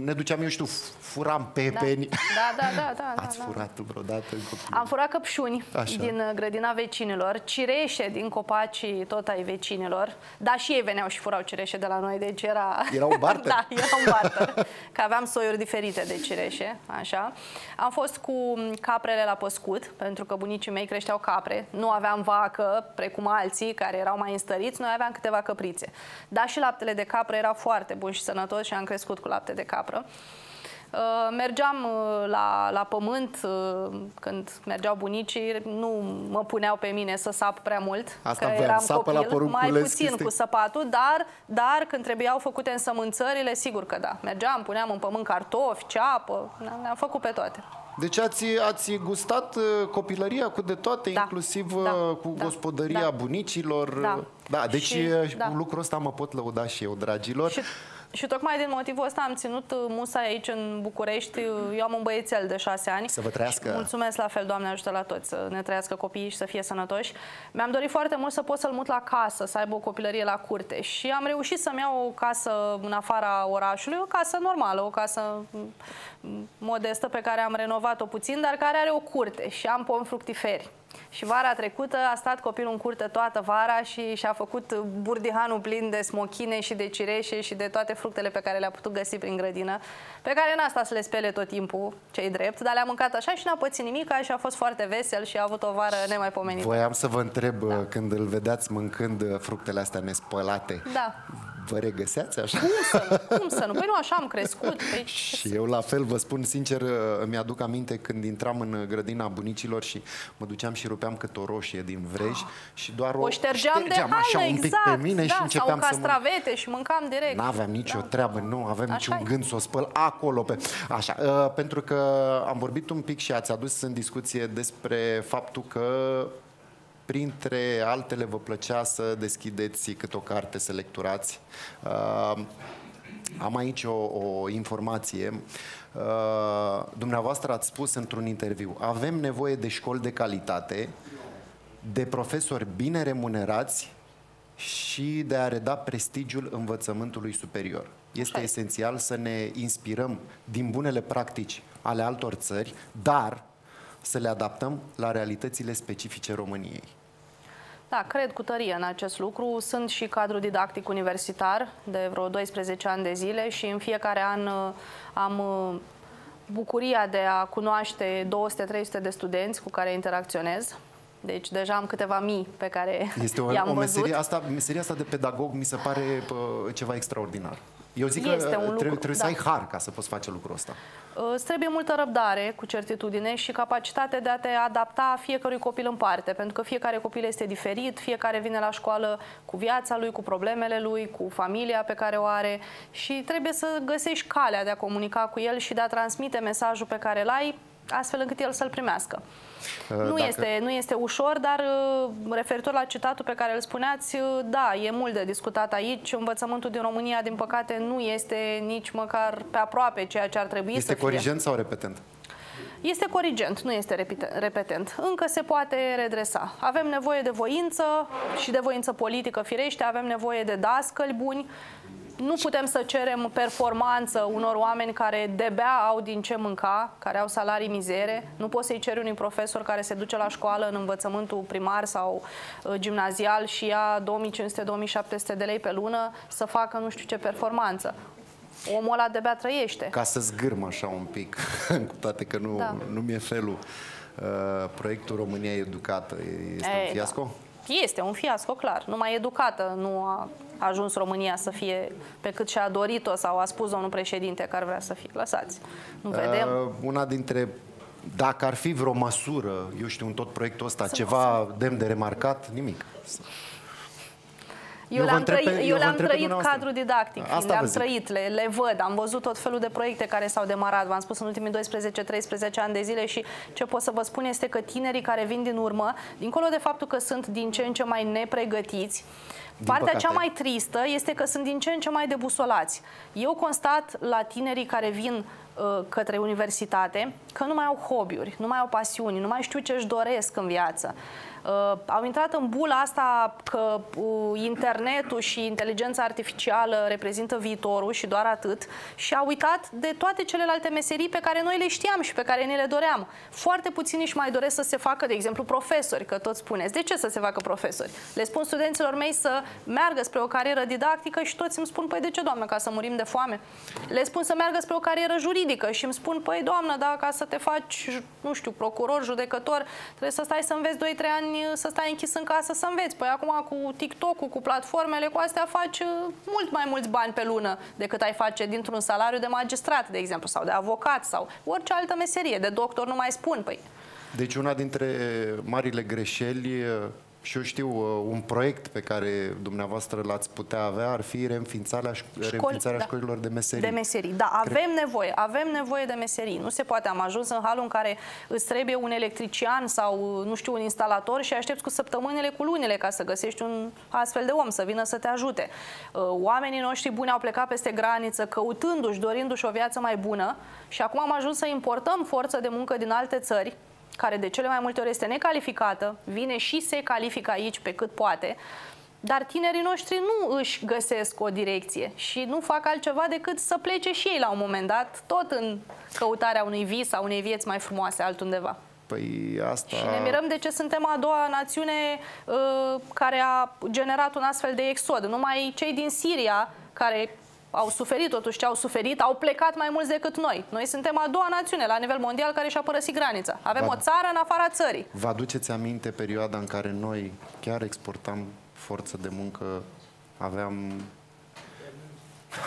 ne duceam, eu știu, furam pepeni. Da, da, da, da. Ați da, furat da. vreodată? Am furat căpșuni Așa. din grădina vecinilor, cireșe din copacii tot ai vecinilor, dar și ei veneau și furau cireșe de la noi, deci era... Era o bartă. Da, era o bartă, că aveam soiuri diferite de cireșe, așa. Am fost cu caprele la păscut, pentru că bunicii mei creșteau capre, nu aveam vacă precum alții care erau mai înstăriți, noi aveam câteva căprițe. Dar și laptele de capră era foarte bun și sănătos și am crescut cu lapte de capră. Mergeam la, la pământ, când mergeau bunicii, nu mă puneau pe mine să sap prea mult, Asta că eram copil, la mai puțin este... cu săpatul, dar, dar când trebuiau făcute însămânțările, sigur că da. Mergeam, puneam în pământ cartofi, ceapă, le-am făcut pe toate. Deci ați, ați gustat copilăria cu de toate, da, inclusiv da, cu da, gospodăria da, bunicilor. Da, da deci și, da. lucrul ăsta mă pot lăuda și eu, dragilor. Și, și tocmai din motivul ăsta am ținut musa aici în București. Eu am un băiețel de șase ani. Să vă trăiască. Mulțumesc la fel, Doamne ajută la toți, să ne trăiască copiii și să fie sănătoși. Mi-am dorit foarte mult să pot să-l mut la casă, să aibă o copilărie la curte. Și am reușit să-mi iau o casă în afara orașului, o casă normală, o casă modestă pe care am renovat-o puțin, dar care are o curte și am pomi fructiferi. Și vara trecută a stat copilul în curte toată vara și și-a făcut burdihanul plin de smochine și de cireșe și de toate fructele pe care le-a putut găsi prin grădină, pe care n-a stat să le spele tot timpul, ce-i drept, dar le-a mâncat așa și n-a pățit nimic și a fost foarte vesel și a avut o vară nemaipomenită. Voiam să vă întreb, da. când îl vedeați mâncând fructele astea nespălate, da. vă regăseați așa? Cum să nu? Cum să nu? Păi nu, așa am crescut. Păi... Și eu la fel, vă spun sincer, îmi aduc aminte când intram în grădina bunicilor și mă duceam și rupeam câte o roșie din vrej și doar o, o ștergeam, ștergeam de așa haină, un pic exact, pe mine da, și începeam sau castravete să și mâncam direct. N-aveam nicio da. treabă, nu aveam niciun gând să o spăl acolo. Pe... Așa, uh, pentru că am vorbit un pic și ați adus în discuție despre faptul că printre altele vă plăcea să deschideți câte o carte, să lecturați. Uh, am aici o, o informație. Uh, dumneavoastră ați spus într-un interviu, avem nevoie de școli de calitate, de profesori bine remunerați și de a reda prestigiul învățământului superior. Este Hai. esențial să ne inspirăm din bunele practici ale altor țări, dar să le adaptăm la realitățile specifice României. Da, cred cu tărie în acest lucru. Sunt și cadru didactic universitar de vreo doisprezece ani de zile și în fiecare an am bucuria de a cunoaște două sute trei sute de studenți cu care interacționez. Deci deja am câteva mii pe care este o, i-am o meserie, văzut. Asta, meseria asta de pedagog mi se pare pă, ceva extraordinar. Eu zic este că lucru, trebuie, trebuie da. să ai har ca să poți face lucrul ăsta. Îți trebuie multă răbdare, cu certitudine, și capacitatea de a te adapta fiecărui copil în parte, pentru că fiecare copil este diferit, fiecare vine la școală cu viața lui, cu problemele lui, cu familia pe care o are și trebuie să găsești calea de a comunica cu el și de a transmite mesajul pe care îl ai, astfel încât el să-l primească. Nu, Dacă... este, nu este ușor, dar referitor la citatul pe care îl spuneați, da, e mult de discutat aici. Învățământul din România, din păcate, nu este nici măcar pe aproape ceea ce ar trebui este să fie. Este corigent sau repetent? Este corigent, nu este repetent. Încă se poate redresa. Avem nevoie de voință și de voință politică, firește, avem nevoie de dascăli buni. Nu putem să cerem performanță unor oameni care de-abia au din ce mânca, care au salarii mizere. Nu poți să-i ceri unui profesor care se duce la școală în învățământul primar sau gimnazial și ia două mii cinci sute două mii șapte sute de lei pe lună să facă nu știu ce performanță. Omul ăla de-abia trăiește. Ca să zgârmă așa un pic, cu toate că nu, da. nu mi-e felul. Uh, proiectul România Educată este Ei, un fiasco? Da. Este un fiasco, clar. Numai educată nu a ajuns România să fie pe cât și-a dorit-o sau a spus domnul președinte că ar vrea să fie. Lăsați. Nu vedem. Una dintre, dacă ar fi vreo măsură, eu știu, în tot proiectul ăsta, să ceva demn de remarcat, nimic. Eu le-am trăit, eu le-am trăit cadrul didactic, le-am trăit, le, le văd, am văzut tot felul de proiecte care s-au demarat, v-am spus, în ultimii doisprezece treisprezece ani de zile și ce pot să vă spun este că tinerii care vin din urmă, dincolo de faptul că sunt din ce în ce mai nepregătiți, din partea păcate. cea mai tristă este că sunt din ce în ce mai debusolați. Eu constat la tinerii care vin către universitate că nu mai au hobby-uri, nu mai au pasiuni, nu mai știu ce își doresc în viață. Uh, au intrat în bula asta că uh, internetul și inteligența artificială reprezintă viitorul și doar atât și au uitat de toate celelalte meserii pe care noi le știam și pe care ne le doream. Foarte puțini își mai doresc să se facă, de exemplu, profesori, că tot spuneți. De ce să se facă profesori? Le spun studenților mei să meargă spre o carieră didactică și toți îmi spun, păi de ce, doamnă, ca să murim de foame? Le spun să meargă spre o carieră juridică și îmi spun, păi doamnă, da, ca să te faci, nu știu, procuror, judecător, trebuie să stai să înveți doi trei ani să stai închis în casă să înveți. Păi acum cu TikTok-ul, cu platformele, cu astea faci mult mai mulți bani pe lună decât ai face dintr-un salariu de magistrat, de exemplu, sau de avocat, sau orice altă meserie. De doctor nu mai spun. Păi. Deci una dintre marile greșeli, și eu știu, un proiect pe care dumneavoastră l-ați putea avea ar fi reînființarea, școli, reînființarea da. școlilor de meserii. De meserii, da, avem Cred... nevoie, avem nevoie de meserii. Nu se poate, am ajuns în halul în care îți trebuie un electrician sau, nu știu, un instalator și aștepți cu săptămânile, cu lunile ca să găsești un astfel de om să vină să te ajute. Oamenii noștri buni au plecat peste graniță căutându-și, dorindu-și o viață mai bună și acum am ajuns să importăm forță de muncă din alte țări, care de cele mai multe ori este necalificată, vine și se califică aici pe cât poate, dar tinerii noștri nu își găsesc o direcție și nu fac altceva decât să plece și ei la un moment dat, tot în căutarea unui vis sau unei vieți mai frumoase altundeva. Păi asta... Și ne mirăm de ce suntem a doua națiune uh, care a generat un astfel de exod. Numai cei din Siria, care au suferit totuși ce au suferit, au plecat mai mulți decât noi. Noi suntem a doua națiune la nivel mondial care și-a părăsit granița. Avem o țară în afara țării. Vă aduceți aminte perioada în care noi chiar exportam forță de muncă, aveam,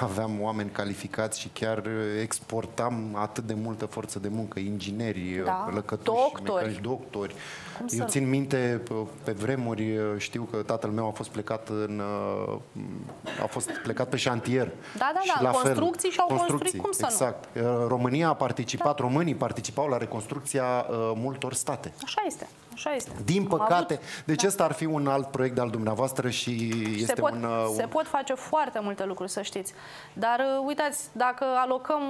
aveam oameni calificați și chiar exportam atât de multă forță de muncă, ingineri, da. lăcătuși, doctori. Mecanici, doctori. Cum Eu să... țin minte, pe vremuri știu că tatăl meu a fost plecat în, a fost plecat pe șantier. Da, da, și da, la construcții fel. și au construcții, construit, cum exact. să nu? România a participat, da. românii participau la reconstrucția multor state. Așa este. Așa este. Din păcate, deci ăsta da. ar fi un alt proiect al dumneavoastră și este se pot, un, un... Se pot face foarte multe lucruri, să știți. Dar uitați, dacă alocăm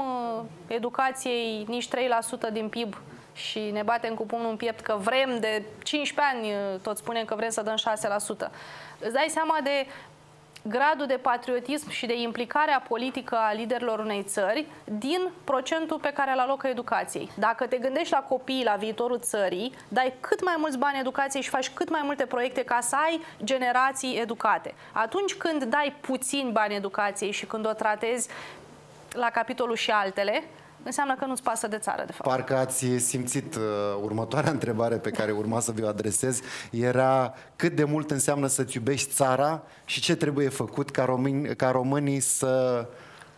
educației nici trei la sută din P I B și ne batem cu pumnul în piept că vrem de cincisprezece ani, tot spunem că vrem să dăm șase la sută, îți dai seama de gradul de patriotism și de implicarea politică a liderilor unei țări din procentul pe care îl alocă educației. Dacă te gândești la copii, la viitorul țării, dai cât mai mulți bani educației și faci cât mai multe proiecte ca să ai generații educate. Atunci când dai puțini bani educației și când o tratezi la capitolul și altele, înseamnă că nu-ți pasă de țară, de fapt. Parcă ați simțit uh, următoarea întrebare pe care urma să vi-o adresez. Era cât de mult înseamnă să-ți iubești țara și ce trebuie făcut ca, români, ca românii să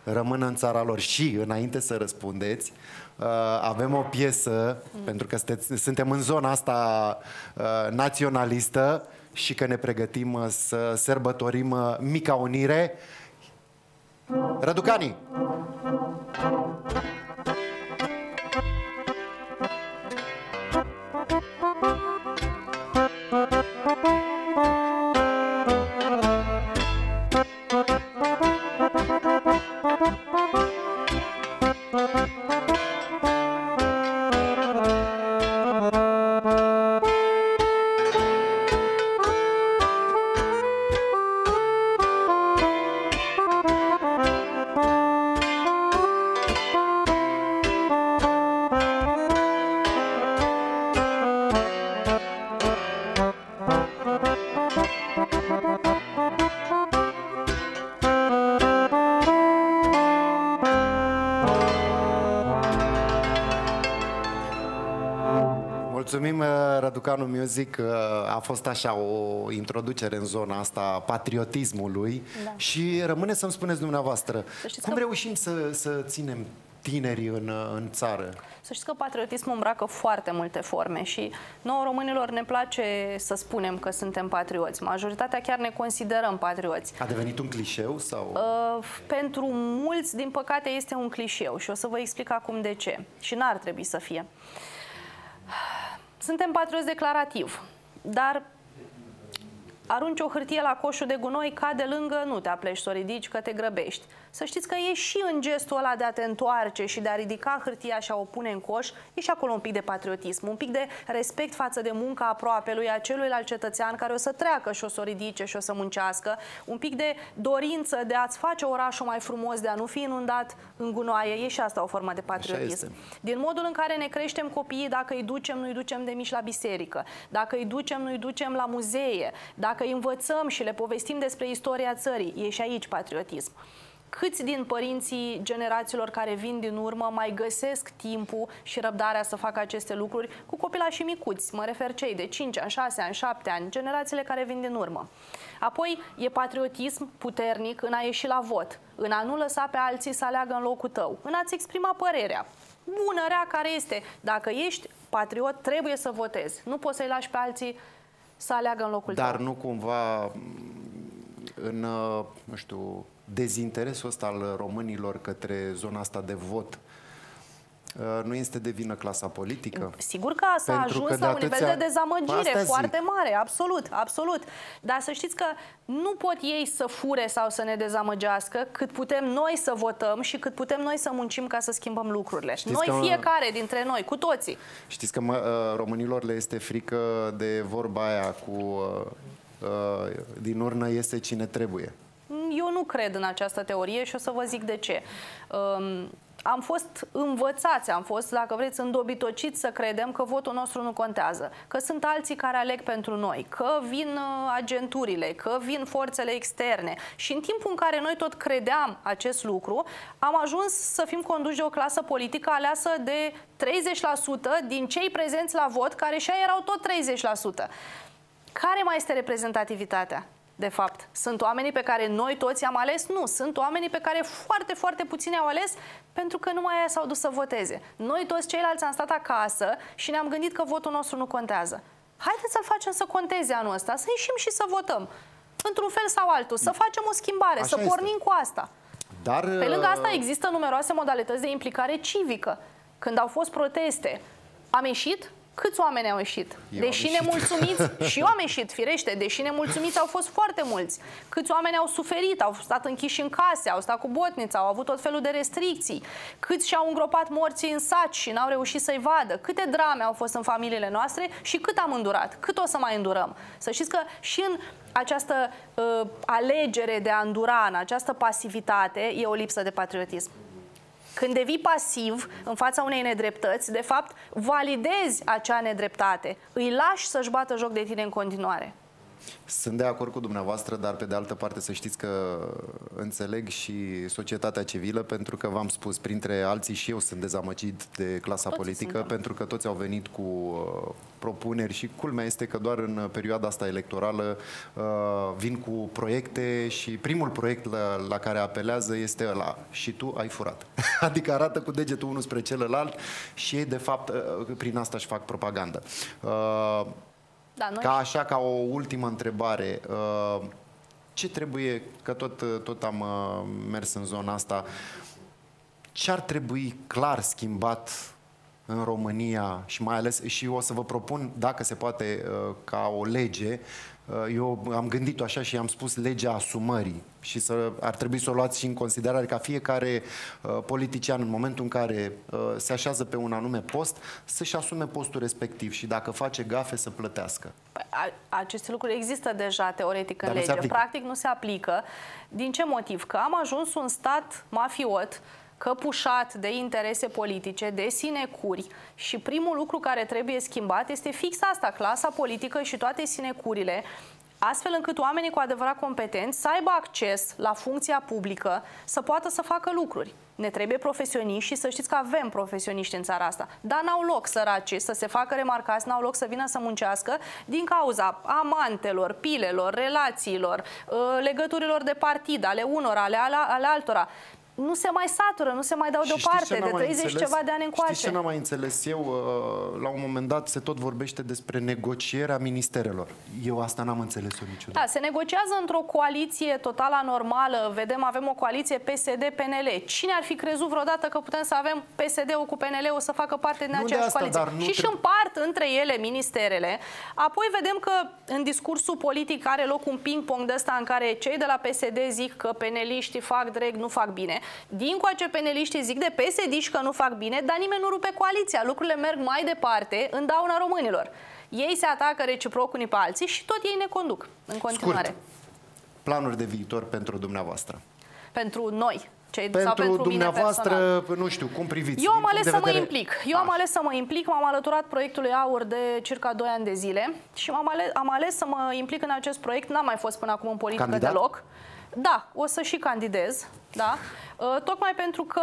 rămână în țara lor. Și, înainte să răspundeți, uh, avem o piesă, mm. pentru că sunteți, suntem în zona asta uh, naționalistă și că ne pregătim uh, să sărbătorim uh, mica unire. Răducani! Răducanu Music a fost așa o introducere în zona asta patriotismului, da. Și rămâne să-mi spuneți dumneavoastră, cum că... reușim să, să ținem tinerii în, în țară? Să știți că patriotismul îmbracă foarte multe forme și nouă românilor ne place să spunem că suntem patrioți. Majoritatea chiar ne considerăm patrioți. A devenit un clișeu? Sau? Uh, pentru mulți, din păcate, este un clișeu și o să vă explic acum de ce. Și n-ar trebui să fie. Suntem patrioți declarativ, dar arunci o hârtie la coșul de gunoi, cade lângă, nu te apleci să o ridici, că te grăbești. Să știți că e și în gestul ăla de a te întoarce și de a ridica hârtia și a o pune în coș, e și acolo un pic de patriotism, un pic de respect față de munca aproape lui, a celuilalt cetățean care o să treacă și o să o ridice și o să muncească, un pic de dorință de a-ți face orașul mai frumos, de a nu fi inundat în gunoaie, e și asta o formă de patriotism. Din modul în care ne creștem copiii, dacă îi ducem, nu-i ducem de mici la biserică, dacă îi ducem, nu-i ducem la muzee, dacă îi învățăm și le povestim despre istoria țării, e și aici patriotism. Câți din părinții generațiilor care vin din urmă mai găsesc timpul și răbdarea să facă aceste lucruri cu copilașii micuți, mă refer cei de cinci ani, șase ani, șapte ani, generațiile care vin din urmă. Apoi e patriotism puternic în a ieși la vot, în a nu lăsa pe alții să aleagă în locul tău, în a-ți exprima părerea, bună, rea, care este. Dacă ești patriot, trebuie să votezi, nu poți să-i lași pe alții să aleagă în locul tău. Dar nu cumva în, nu știu, dezinteresul ăsta al românilor către zona asta de vot nu este de vină clasa politică? Sigur că s-a ajuns la un nivel de dezamăgire foarte mare, absolut, absolut. Dar să știți că nu pot ei să fure sau să ne dezamăgească, cât putem noi să votăm și cât putem noi să muncim ca să schimbăm lucrurile. Noi, fiecare dintre noi, cu toții. Știți că românilor le este frică de vorba aia cu din urnă iese cine trebuie. Eu nu cred în această teorie și o să vă zic de ce. Um, am fost învățați, am fost, dacă vreți, îndobitociți să credem că votul nostru nu contează, că sunt alții care aleg pentru noi, că vin agenturile, că vin forțele externe. Și în timpul în care noi tot credeam acest lucru, am ajuns să fim conduși de o clasă politică aleasă de treizeci la sută din cei prezenți la vot, care și-a erau tot treizeci la sută. Care mai este reprezentativitatea? De fapt, sunt oamenii pe care noi toți am ales? Nu, sunt oamenii pe care foarte, foarte puțini au ales pentru că numai aia s-au dus să voteze. Noi toți ceilalți am stat acasă și ne-am gândit că votul nostru nu contează. Haideți să-l facem să conteze anul ăsta, să ieșim și să votăm. Într-un fel sau altul, să facem o schimbare, așa să este. Pornim cu asta. Dar... Pe lângă asta există numeroase modalități de implicare civică. Când au fost proteste, am ieșit, Câți oameni au ieșit? Eu deși nemulțumiți, și eu am ieșit, firește, deși nemulțumiți au fost foarte mulți. Câți oameni au suferit, au stat închiși în case, au stat cu botnița, au avut tot felul de restricții. Câți și-au îngropat morții în saci și n-au reușit să-i vadă. Câte drame au fost în familiile noastre și cât am îndurat, cât o să mai îndurăm. Să știți că și în această uh, alegere de a îndura, în această pasivitate, e o lipsă de patriotism. Când devii pasiv în fața unei nedreptăți, de fapt, validezi acea nedreptate. Îi lași să-și bată joc de tine în continuare. Sunt de acord cu dumneavoastră, dar pe de altă parte să știți că înțeleg și societatea civilă, pentru că v-am spus, printre alții și eu sunt dezamăgit de clasa toți politică, suntem. Pentru că toți au venit cu uh, propuneri și culmea este că doar în perioada asta electorală uh, vin cu proiecte și primul proiect la, la care apelează este ăla, și tu ai furat. Adică arată cu degetul unul spre celălalt și ei de fapt uh, prin asta își fac propagandă. Uh, Da, noi... Ca așa, ca o ultimă întrebare, ce trebuie, că tot, tot am mers în zona asta, ce ar trebui clar schimbat în România și mai ales, și eu o să vă propun, dacă se poate, ca o lege, eu am gândit-o așa și am spus legea asumării și să, ar trebui să o luați și în considerare ca fiecare uh, politician în momentul în care uh, se așează pe un anume post să-și asume postul respectiv și dacă face gafe să plătească. Păi, a, aceste lucruri există deja teoretic în lege, practic nu se aplică. Din ce motiv? Că am ajuns un stat mafiot căpușat de interese politice, de sinecuri și primul lucru care trebuie schimbat este fix asta, clasa politică și toate sinecurile, astfel încât oamenii cu adevărat competenți să aibă acces la funcția publică, să poată să facă lucruri. Ne trebuie profesioniști și să știți că avem profesioniști în țara asta, dar n-au loc săraci să se facă remarcați, n-au loc să vină să muncească din cauza amantelor, pilelor, relațiilor, legăturilor de partid, ale unora, ale, ale altora. Nu se mai satură, nu se mai dau deoparte de treizeci ceva de ani încoace. Știți ce n-am mai înțeles eu? La un moment dat se tot vorbește despre negocierea ministerelor. Eu asta n-am înțeles-o niciodată. Da, se negociază într-o coaliție total anormală. Vedem, avem o coaliție P S D P N L. Cine ar fi crezut vreodată că putem să avem P S D-ul cu P N L-ul să facă parte din aceeași coaliție? Și își împart între ele ministerele. Apoi vedem că în discursul politic are loc un ping-pong de ăsta în care cei de la P S D zic că P N L-iștii fac drept, nu fac bine. Din coace peneliștii zic de P S D-și că nu fac bine, dar nimeni nu rupe coaliția. Lucrurile merg mai departe în dauna românilor. Ei se atacă reciproc unii pe alții și tot ei ne conduc în continuare. Scurt, planuri de viitor pentru dumneavoastră. Pentru noi. Cei, pentru, sau pentru dumneavoastră, mine nu știu, cum priviți? Eu am ales să mă implic. Eu am ales să mă implic, m-am alăturat proiectului AUR de circa doi ani de zile și am ales, am ales să mă implic în acest proiect. N-am mai fost până acum în politică Candidat? deloc. Da, o să și candidez, da? Tocmai pentru că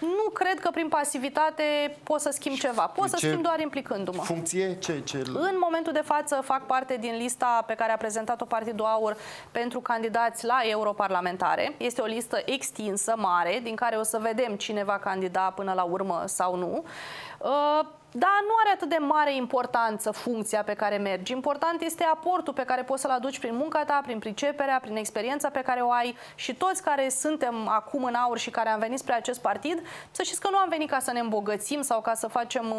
nu cred că prin pasivitate pot să schimb ceva. Pot să ce schimb doar implicându-mă. Funcție? Ce, ce? În momentul de față fac parte din lista pe care a prezentat-o Partidul AUR pentru candidați la europarlamentare. Este o listă extinsă, mare, din care o să vedem cine va candida până la urmă sau nu. Dar nu are atât de mare importanță funcția pe care mergi. Important este aportul pe care poți să-l aduci prin munca ta, prin priceperea, prin experiența pe care o ai și toți care suntem acum în AUR și care am venit spre acest partid, să știți că nu am venit ca să ne îmbogățim sau ca să facem,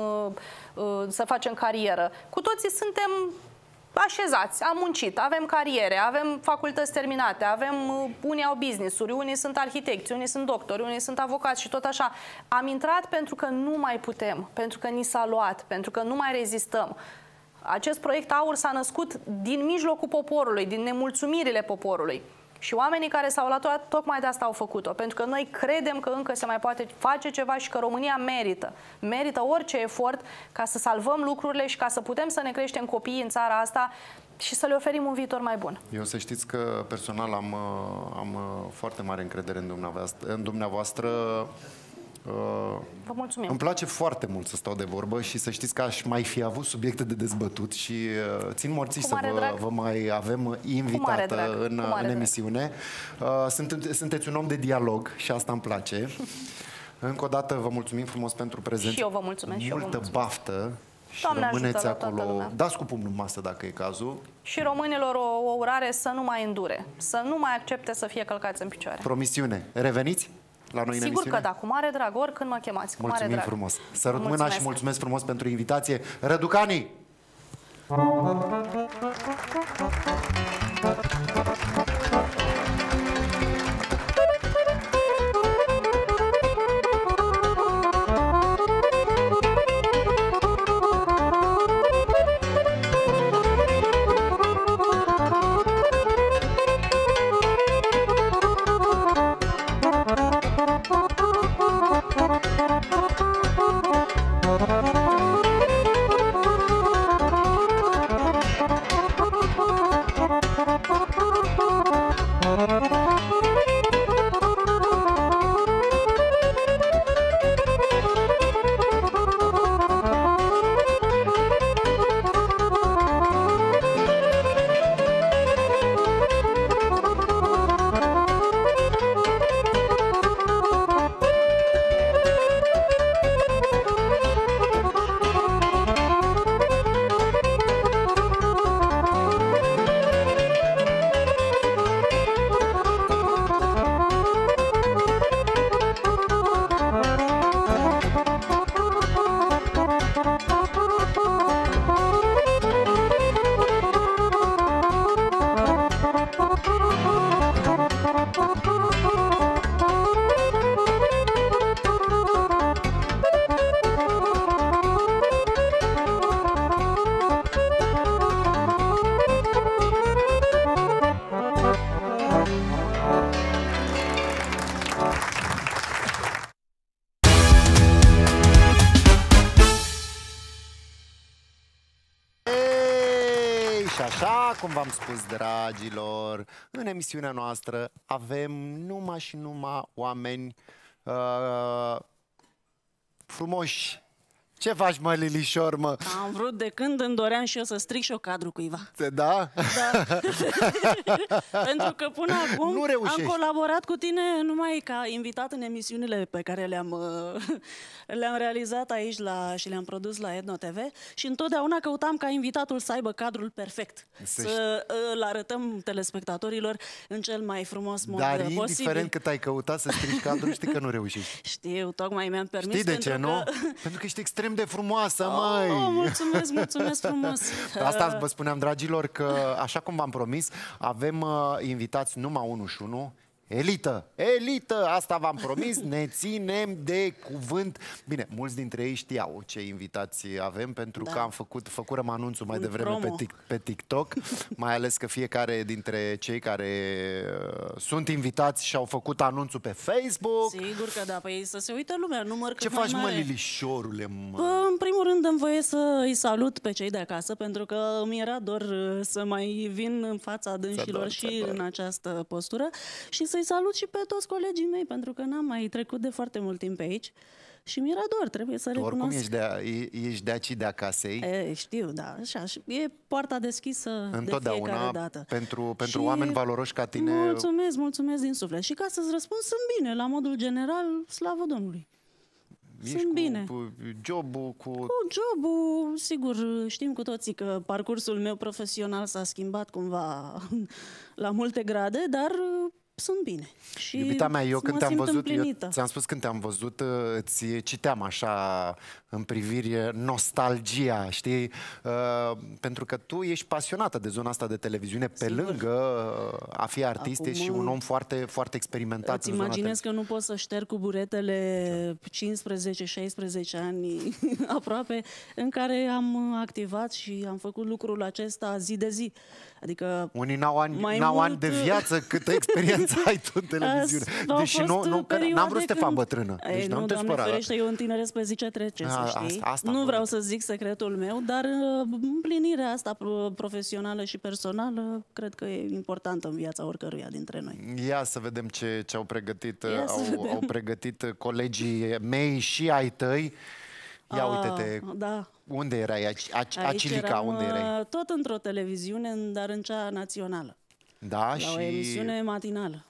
să facem carieră. Cu toții suntem așezați, am muncit, avem cariere, avem facultăți terminate, avem, unii au business-uri, unii sunt arhitecți, unii sunt doctori, unii sunt avocați și tot așa. Am intrat pentru că nu mai putem, pentru că ni s-a luat, pentru că nu mai rezistăm. Acest proiect AUR s-a născut din mijlocul poporului, din nemulțumirile poporului. Și oamenii care s-au alăturat tocmai de asta au făcut-o, pentru că noi credem că încă se mai poate face ceva și că România merită. Merită orice efort ca să salvăm lucrurile și ca să putem să ne creștem copiii în țara asta și să le oferim un viitor mai bun. Eu să știți că personal am, am foarte mare încredere în dumneavoastră. În dumneavoastră Vă mulțumim. Îmi place foarte mult să stau de vorbă și să știți că aș mai fi avut subiecte de dezbătut și țin morții să vă, vă mai avem invitată în, în emisiune. Sunt, sunteți un om de dialog și asta îmi place. Încă o dată vă mulțumim frumos pentru prezență. Și eu vă mulțumesc. Multă și eu vă mulțumesc. baftă. Și rămâneți acolo, dați cu pumnul în masă dacă e cazul. Și românilor o, o urare să nu mai îndure, să nu mai accepte să fie călcați în picioare. Promisiune, reveniți? la noi. Sigur că da, cu mare drag, oricând mă chemați. Cu mulțumim mare drag. Frumos. Sărut mulțumesc. Mâna și mulțumesc frumos pentru invitație. Răducanii! Cum v-am spus, dragilor, în emisiunea noastră avem numai și numai oameni uh, frumoși. Ce faci, mă, Lilișor, mă? Am vrut de când îmi doream și eu să stric și o cadru cuiva. Da? Da. Pentru că până acum nu am colaborat cu tine numai ca invitat în emisiunile pe care le-am le-am realizat aici la, și le-am produs la Etno T V și întotdeauna căutam ca invitatul să aibă cadrul perfect. Să îl arătăm telespectatorilor în cel mai frumos mod posibil. Dar indiferent cât ai căutat să strici cadrul, știi că nu reușești. Știu, tocmai mi-am permis. Știi de ce, nu? Pentru că ești extrem de frumoasă, măi! Oh, mulțumesc, mulțumesc frumos! Asta vă spuneam, dragilor, că, așa cum v-am promis, avem uh, invitați numai unul și unul. Elită! Elită! Asta v-am promis, ne ținem de cuvânt. Bine, mulți dintre ei știau ce invitații avem, pentru da. Că am făcut, făcurăm anunțul mai Un devreme pe, tic, pe TikTok, mai ales că fiecare dintre cei care uh, sunt invitați și-au făcut anunțul pe Facebook. Sigur că da, păi să se uită lumea, număr cât mai mare. Ce faci, mă, Lilișorule, mă? În primul rând îmi voie să îi salut pe cei de acasă, pentru că mi era dor să mai vin în fața dânșilor și în această postură și să să-i salut și pe toți colegii mei, pentru că n-am mai trecut de foarte mult timp pe aici. Și mi-era dor, trebuie să recunosc. Oricum ești de, a, ești de aici, de acasă. E, știu, da, așa, e poarta deschisă întotdeauna de fiecare dată. Pentru, pentru și oameni valoroși ca tine. Mulțumesc, mulțumesc din suflet. Și ca să-ți răspund, sunt bine, la modul general, slavă Domnului. Ești sunt cu bine. Cu jobul, cu... cu jobul, sigur, știm cu toții că parcursul meu profesional s-a schimbat cumva la multe grade, dar... sunt bine. Și iubita mea, eu când te-am văzut, ți-am spus când te-am văzut, îți citeam așa în privire nostalgia, știi? Uh, pentru că tu ești pasionată de zona asta de televiziune, pe sigur. Lângă a fi artist. Acum, și un om foarte, foarte experimentat. Îți imaginez că nu pot să șterg cu buretele cincisprezece șaisprezece ani aproape, în care am activat și am făcut lucrul acesta zi de zi. Adică unii n-au ani, mult... ani de viață, câtă experiență ai tu în televiziune. Deși nu, nu, n-am vrut să te fac bătrână. Deci nu, Doamne ferește, eu întineresc pe zi ce trece, a, să știi. Asta, asta nu vreau vreau să zic secretul meu, dar împlinirea asta profesională și personală cred că e importantă în viața oricăruia dintre noi. Ia să vedem ce, ce au pregătit, au, au pregătit colegii mei și ai tăi. Ia uite-te, da. Unde erai? Acilica, unde erai? Tot într-o televiziune, dar în cea națională. Da, la și... o emisiune matinală.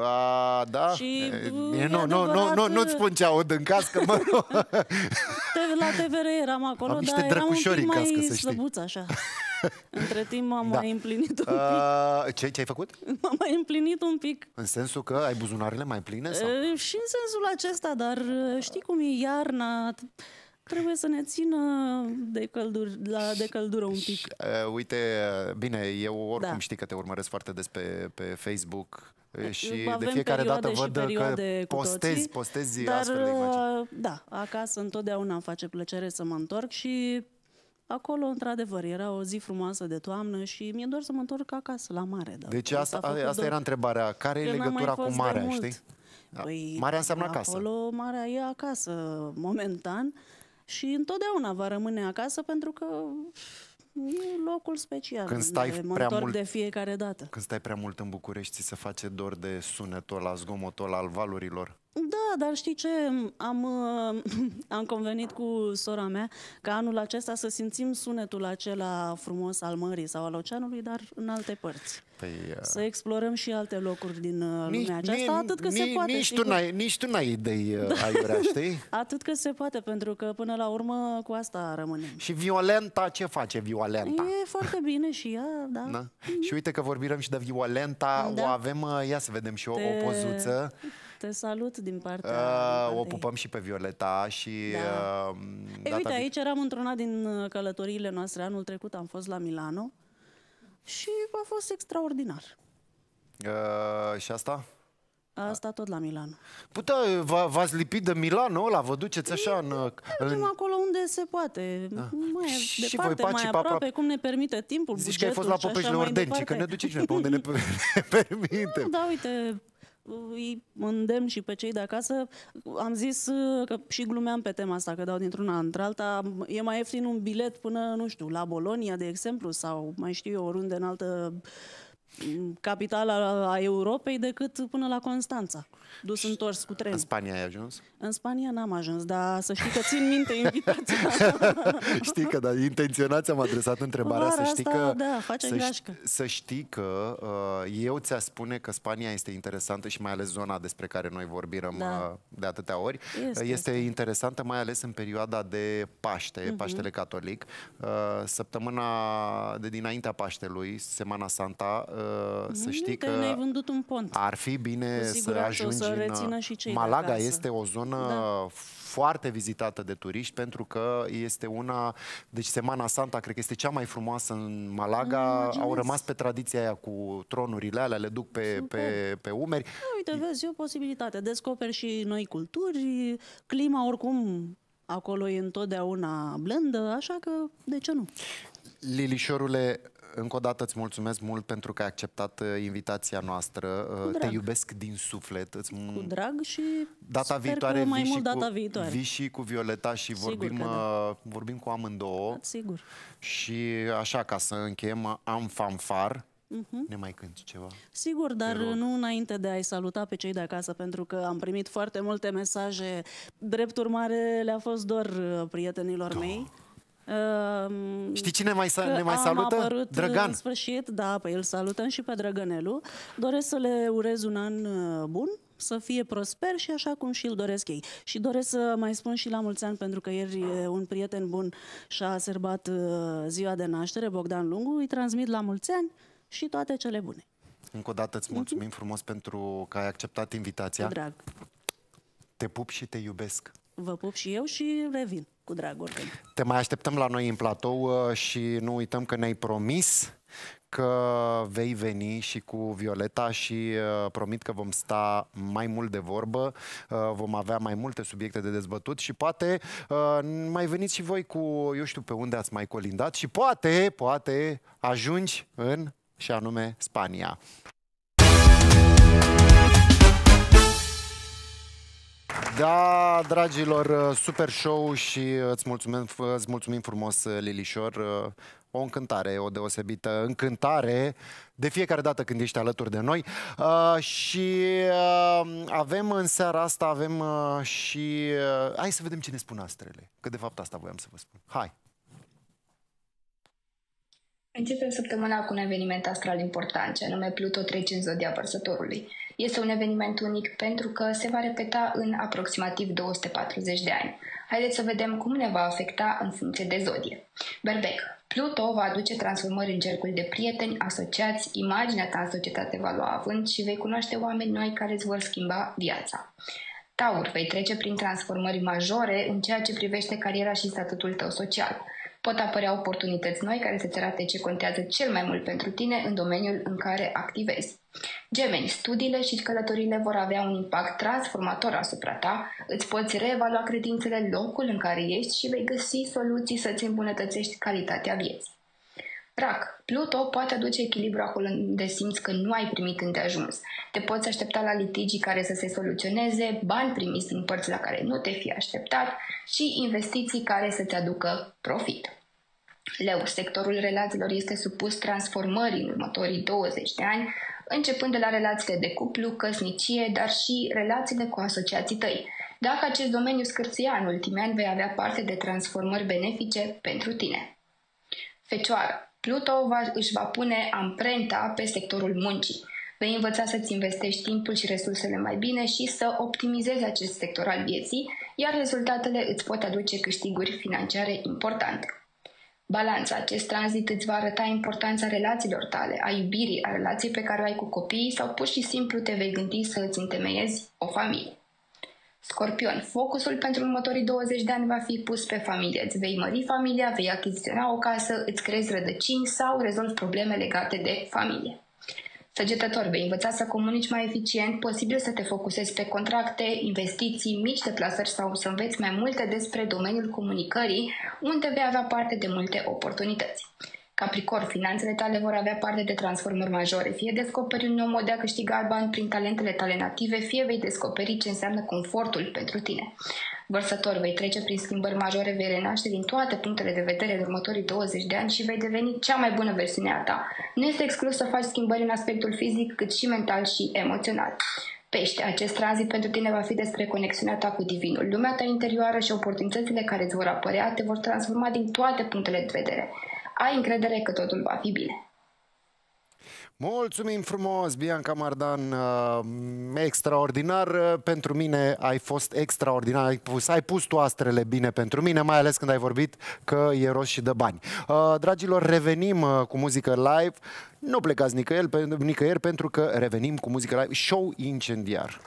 A, da? Și, e, nu, nu, nu, nu, nu-ți spun ce aud în cască, mă rog. La T V R eram acolo, am niște dar eram un pic mai slăbuț, așa. Între timp m-am da. mai împlinit un uh, pic. Ce, ce ai făcut? M-am mai împlinit un pic. În sensul că ai buzunarele mai pline? Sau? Uh, și în sensul acesta, dar știi cum e iarna... Trebuie să ne țină de, căldur, la, de căldură un pic. Uh, uite, bine, eu oricum da. știi că te urmăresc foarte des pe, pe Facebook și avem de fiecare dată văd că postezi, toții, postezi dar, astfel de imagini. Da, acasă întotdeauna îmi face plăcere să mă întorc și acolo, într-adevăr, era o zi frumoasă de toamnă și mi-e doar să mă întorc acasă, la mare. Da. Deci asta, asta, asta era întrebarea, care e legătura cu marea, știi? Da. Păi, marea înseamnă acasă. Acolo, marea e acasă, momentan. Și întotdeauna va rămâne acasă pentru că e locul special. Când stai prea mult de fiecare dată. Când stai prea mult în București, ți se face dor de sunetul ăla, zgomotul ăla al valurilor. Da, dar știi ce? Am, am convenit cu sora mea ca anul acesta să simțim sunetul acela frumos al mării sau al oceanului, dar în alte părți. Păi, uh... Să explorăm și alte locuri din nici, lumea aceasta, atât că ni, se poate. Nici tu n-ai, nici tu n-ai idei, da. aiurea, știi? Atât că se poate, pentru că până la urmă cu asta rămânem. Și Violenta, ce face Violenta? E foarte bine și ea, da. da. Mm-hmm. Și uite că vorbim și de Violenta, da. o avem, ia să vedem și o, Te... o pozuță. Te salut din partea... Uh, o pupăm și pe Violeta și... Da. Uh, Ei, uite, aici eram într-una din călătoriile noastre. Anul trecut am fost la Milano și a fost extraordinar. Uh, și asta? Asta tot la Milano. Putea, v-ați lipit de Milano ăla, vă duceți așa în... Mergem acolo unde se poate, mai și departe, voi mai aproape, aproape, cum ne permite timpul, Zici bugetul, că ai fost la Popeșile Ordenci, că ne duce cine pe unde ne permite. Da, uite... Îi îndemn și pe cei de acasă. Am zis că și glumeam pe tema asta, că dau dintr-una într-alta. E mai ieftin un bilet până, nu știu, la Bologna, de exemplu, sau mai știu eu, oriunde în altă capitală a Europei, decât până la Constanța, dus întors cu trenul. În Spania ai ajuns? În Spania n-am ajuns, dar să știi că țin minte invitația. Știi că, da, intenționat ți-am adresat întrebarea. Vara să știi asta, că, da, face să, știi, să știi că uh, eu ți-a spune că Spania este interesantă și mai ales zona despre care noi vorbim da. de atâtea ori. Este, este interesantă mai ales în perioada de Paște, uh-huh. Paștele Catolic. Uh, săptămâna de dinaintea Paștelui, Semana Santa, uh, să știi că ne-ai vândut un pont. Ar fi bine să ajungi să în... Și cei Malaga este o zonă da. foarte vizitată de turiști pentru că este una... Deci Semana Santa cred că este cea mai frumoasă în Malaga. Au rămas pe tradiția aia cu tronurile alea, le duc pe, pe, pe umeri. Da, uite, vezi, e o posibilitate. Descoperi și noi culturi, clima oricum acolo e întotdeauna blândă, așa că de ce nu? Lilișorule, încă o dată îți mulțumesc mult pentru că ai acceptat invitația noastră. Te iubesc din suflet. Îți... Cu drag și data viitoare, mai vii mult data cu, viitoare. Vii și cu Violeta și sigur vorbim, da. vorbim cu amândouă. Sigur. Și așa, ca să încheiem, am fanfar. Uh-huh. Ne mai cânti ceva? Sigur, dar nu înainte de a-i saluta pe cei de acasă, pentru că am primit foarte multe mesaje. Drept urmare, le-a fost dor prietenilor da. mei. Uh, Știi cine mai sa ne mai salută? Drăgan. În sfârșit, da, pe el salutăm și pe Drăgănelu. Doresc să le urez un an bun, să fie prosper și așa cum și îl doresc ei. Și doresc să mai spun și la mulți ani, pentru că ieri un prieten bun și-a sărbat ziua de naștere, Bogdan Lungu. Îi transmit la mulți ani și toate cele bune. Încă o dată îți mulțumim mm-hmm. frumos pentru că ai acceptat invitația. Cu drag. Te pup și te iubesc. Vă pup și eu și revin. Cu drag, oricum. Te mai așteptăm la noi în platou și nu uităm că ne-ai promis că vei veni și cu Violeta și uh, promit că vom sta mai mult de vorbă, uh, vom avea mai multe subiecte de dezbătut și poate uh, mai veniți și voi cu, eu știu pe unde ați mai colindat și poate, poate ajungi în, și anume, Spania. Da, dragilor, super show și îți mulțumim, îți mulțumim frumos, Lilișor. O încântare, o deosebită încântare de fiecare dată când ești alături de noi. Uh, și uh, avem în seara asta, avem uh, și... Uh, hai să vedem ce ne spun astrele, că de fapt asta voiam să vă spun. Hai! Începem săptămâna cu un eveniment astral important, ce anume Pluto trece în zodia Vărsătorului. Este un eveniment unic pentru că se va repeta în aproximativ două sute patruzeci de ani. Haideți să vedem cum ne va afecta în funcție de zodie. Berbec. Pluto va aduce transformări în cercul de prieteni, asociați, imaginea ta în societate va lua avânt și vei cunoaște oameni noi care îți vor schimba viața. Taur, vei trece prin transformări majore în ceea ce privește cariera și statutul tău social. Pot apărea oportunități noi care să-ți arate ce contează cel mai mult pentru tine în domeniul în care activezi. Gemeni, studiile și călătorile vor avea un impact transformator asupra ta, îți poți reevalua credințele, locul în care ești și vei găsi soluții să-ți îmbunătățești calitatea vieții. Rac, Pluto poate aduce echilibru acolo unde simți că nu ai primit îndeajuns. Te poți aștepta la litigii care să se soluționeze, bani primiți din părți la care nu te fi așteptat și investiții care să-ți aducă profit. Leu, sectorul relațiilor este supus transformării în următorii douăzeci de ani, începând de la relațiile de cuplu, căsnicie, dar și relațiile cu asociații tăi. Dacă acest domeniu scârția în ultimii ani, vei avea parte de transformări benefice pentru tine. Fecioară, Pluto va, își va pune amprenta pe sectorul muncii. Vei învăța să-ți investești timpul și resursele mai bine și să optimizezi acest sector al vieții, iar rezultatele îți pot aduce câștiguri financiare importante. Balanța, acest tranzit îți va arăta importanța relațiilor tale, a iubirii, a relației pe care o ai cu copiii sau pur și simplu te vei gândi să îți întemeiezi o familie. Scorpion, focusul pentru următorii douăzeci de ani va fi pus pe familie. Îți vei mări familia, vei achiziționa o casă, îți creezi rădăcini sau rezolvi probleme legate de familie. Săgetător, vei învăța să comunici mai eficient, posibil să te focusezi pe contracte, investiții, mici deplasări sau să înveți mai multe despre domeniul comunicării, unde vei avea parte de multe oportunități. Capricorn, finanțele tale vor avea parte de transformări majore. Fie descoperi un nou mod de a câștiga bani prin talentele tale native, fie vei descoperi ce înseamnă confortul pentru tine. Vărsător, vei trece prin schimbări majore, vei renaște din toate punctele de vedere în următorii douăzeci de ani și vei deveni cea mai bună versiune a ta. Nu este exclus să faci schimbări în aspectul fizic, cât și mental și emoțional. Pește, acest tranzit pentru tine va fi despre conexiunea ta cu Divinul. Lumea ta interioară și oportunitățile care îți vor apărea te vor transforma din toate punctele de vedere. Ai încredere că totul va fi bine. Mulțumim frumos, Bianca Mardan, extraordinar pentru mine, ai fost extraordinar, ai pus, ai pus tu astrele bine pentru mine, mai ales când ai vorbit că e rost și de bani. Dragilor, revenim cu muzică live, nu plecați nicăieri, nicăieri pentru că revenim cu muzică live, show incendiar.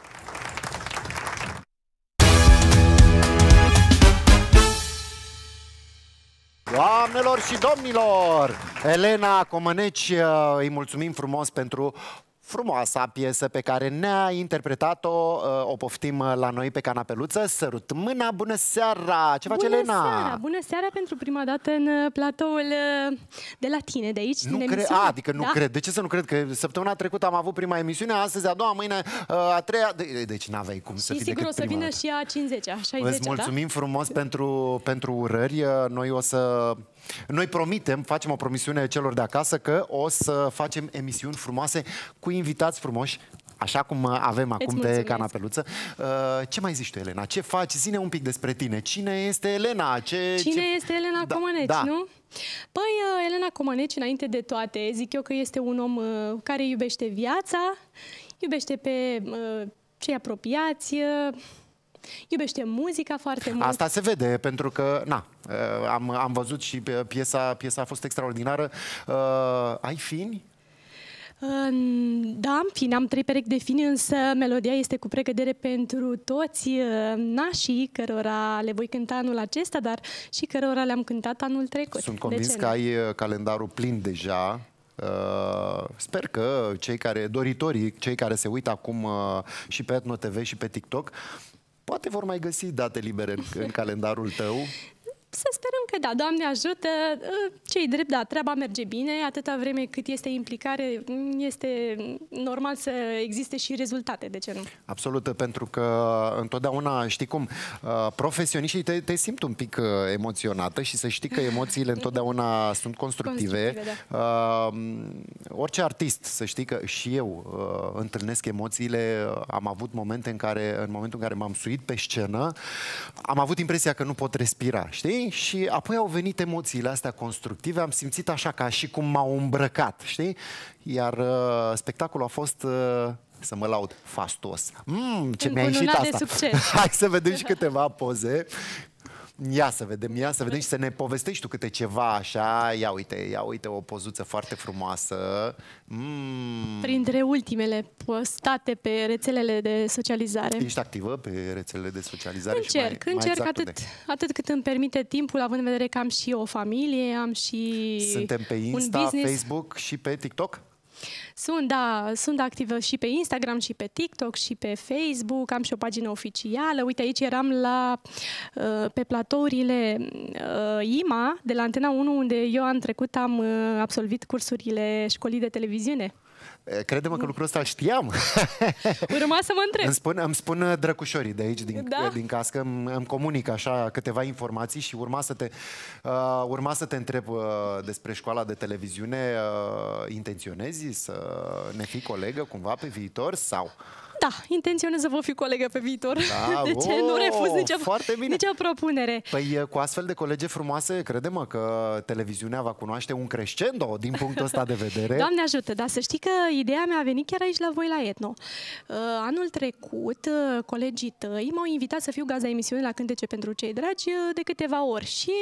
Doamnelor și domnilor, Elena Comăneci, îi mulțumim frumos pentru frumoasa piesă pe care ne-a interpretat-o. O poftim la noi pe canapeluță. Sărut mâna, bună seara! Ce face bună Elena? Seara. Bună seara pentru prima dată în platoul de la tine, de aici, nu din cre... emisiune. A, adică nu da? cred. De ce să nu cred? Că săptămâna trecută am avut prima emisiune, astăzi a doua, mâine a treia. Deci n-aveai cum să fii decât prima. Și sigur o să vină și a cincizecea, a șaizecea. Îți mulțumim da? frumos pentru, pentru urări. Noi o să... Noi promitem, facem o promisiune celor de acasă că o să facem emisiuni frumoase cu invitați frumoși, așa cum avem acum pe canapeluță. Ce mai zici tu, Elena? Ce faci? Zi-ne un pic despre tine. Cine este Elena? Ce, Cine ce... este Elena da, Comăneci, da. nu? Păi, Elena Comăneci, înainte de toate, zic eu că este un om care iubește viața, iubește pe cei apropiați, iubește muzica foarte mult. Asta se vede, pentru că, na, am, am văzut și piesa, piesa a fost extraordinară. Uh, ai fini? Da, am fini, am trei perechi de fini, însă melodia este cu precădere pentru toți nașii cărora le voi cânta anul acesta, dar și cărora le-am cântat anul trecut. Sunt convins că ai calendarul plin deja. Uh, sper că cei care, doritorii, cei care se uită acum uh, și pe Etno T V și pe TikTok, poate vor mai găsi date libere în, în calendarul tău. Să sperăm că da, Doamne ajută, ce-i drept, da, treaba merge bine, atâta vreme cât este implicare, este normal să existe și rezultate, de ce nu? Absolut, pentru că întotdeauna, știi cum, profesioniștii te, te simt un pic emoționată și să știi că emoțiile întotdeauna sunt constructive. constructive da. uh, orice artist, să știi că și eu uh, întâlnesc emoțiile, am avut momente în care, în momentul în care m-am suit pe scenă, am avut impresia că nu pot respira, știi? Și apoi au venit emoțiile astea constructive, am simțit așa ca și cum m-au îmbrăcat, știi? Iar uh, spectacolul a fost, uh, să mă laud, fastos. Mm, ce mi-a ieșit asta! Hai să vedem și câteva poze. Ia să vedem, ia să vedem și să ne povestești tu câte ceva așa. Ia uite, ia uite o pozuță foarte frumoasă. Mm. Printre ultimele postate pe rețelele de socializare. Ești activă pe rețelele de socializare? Încerc, și mai, încerc mai exact atât, atât cât îmi permite timpul, având în vedere că am și o familie, am și Suntem pe Insta, Facebook și pe TikTok? Sunt, da, sunt activă și pe Instagram, și pe TikTok, și pe Facebook, am și o pagină oficială. Uite, aici eram la, pe platourile I M A de la Antena unu, unde eu am trecut, am absolvit cursurile școlii de televiziune. Crede-mă că lucrul ăsta îl știam. Urma să mă întreb. Îmi spun, îmi spun drăcușorii de aici, din, da? din cască, îmi, îmi comunic așa câteva informații și urma să te, uh, urma să te întreb uh, despre școala de televiziune. Uh, intenționezi să ne fii colegă cumva pe viitor sau... Da, intenționez să vă fi colegă pe viitor. Da, de ce? O, nu refuz nicio, foarte bine. nicio propunere. Păi cu astfel de colege frumoase, crede-mă că televiziunea va cunoaște un crescendo din punctul ăsta de vedere. Doamne ajută, dar să știi că ideea mea a venit chiar aici la voi la Etno. Uh, anul trecut, uh, colegii tăi m-au invitat să fiu gazda emisiunii la Cântece pentru cei dragi uh, de câteva ori și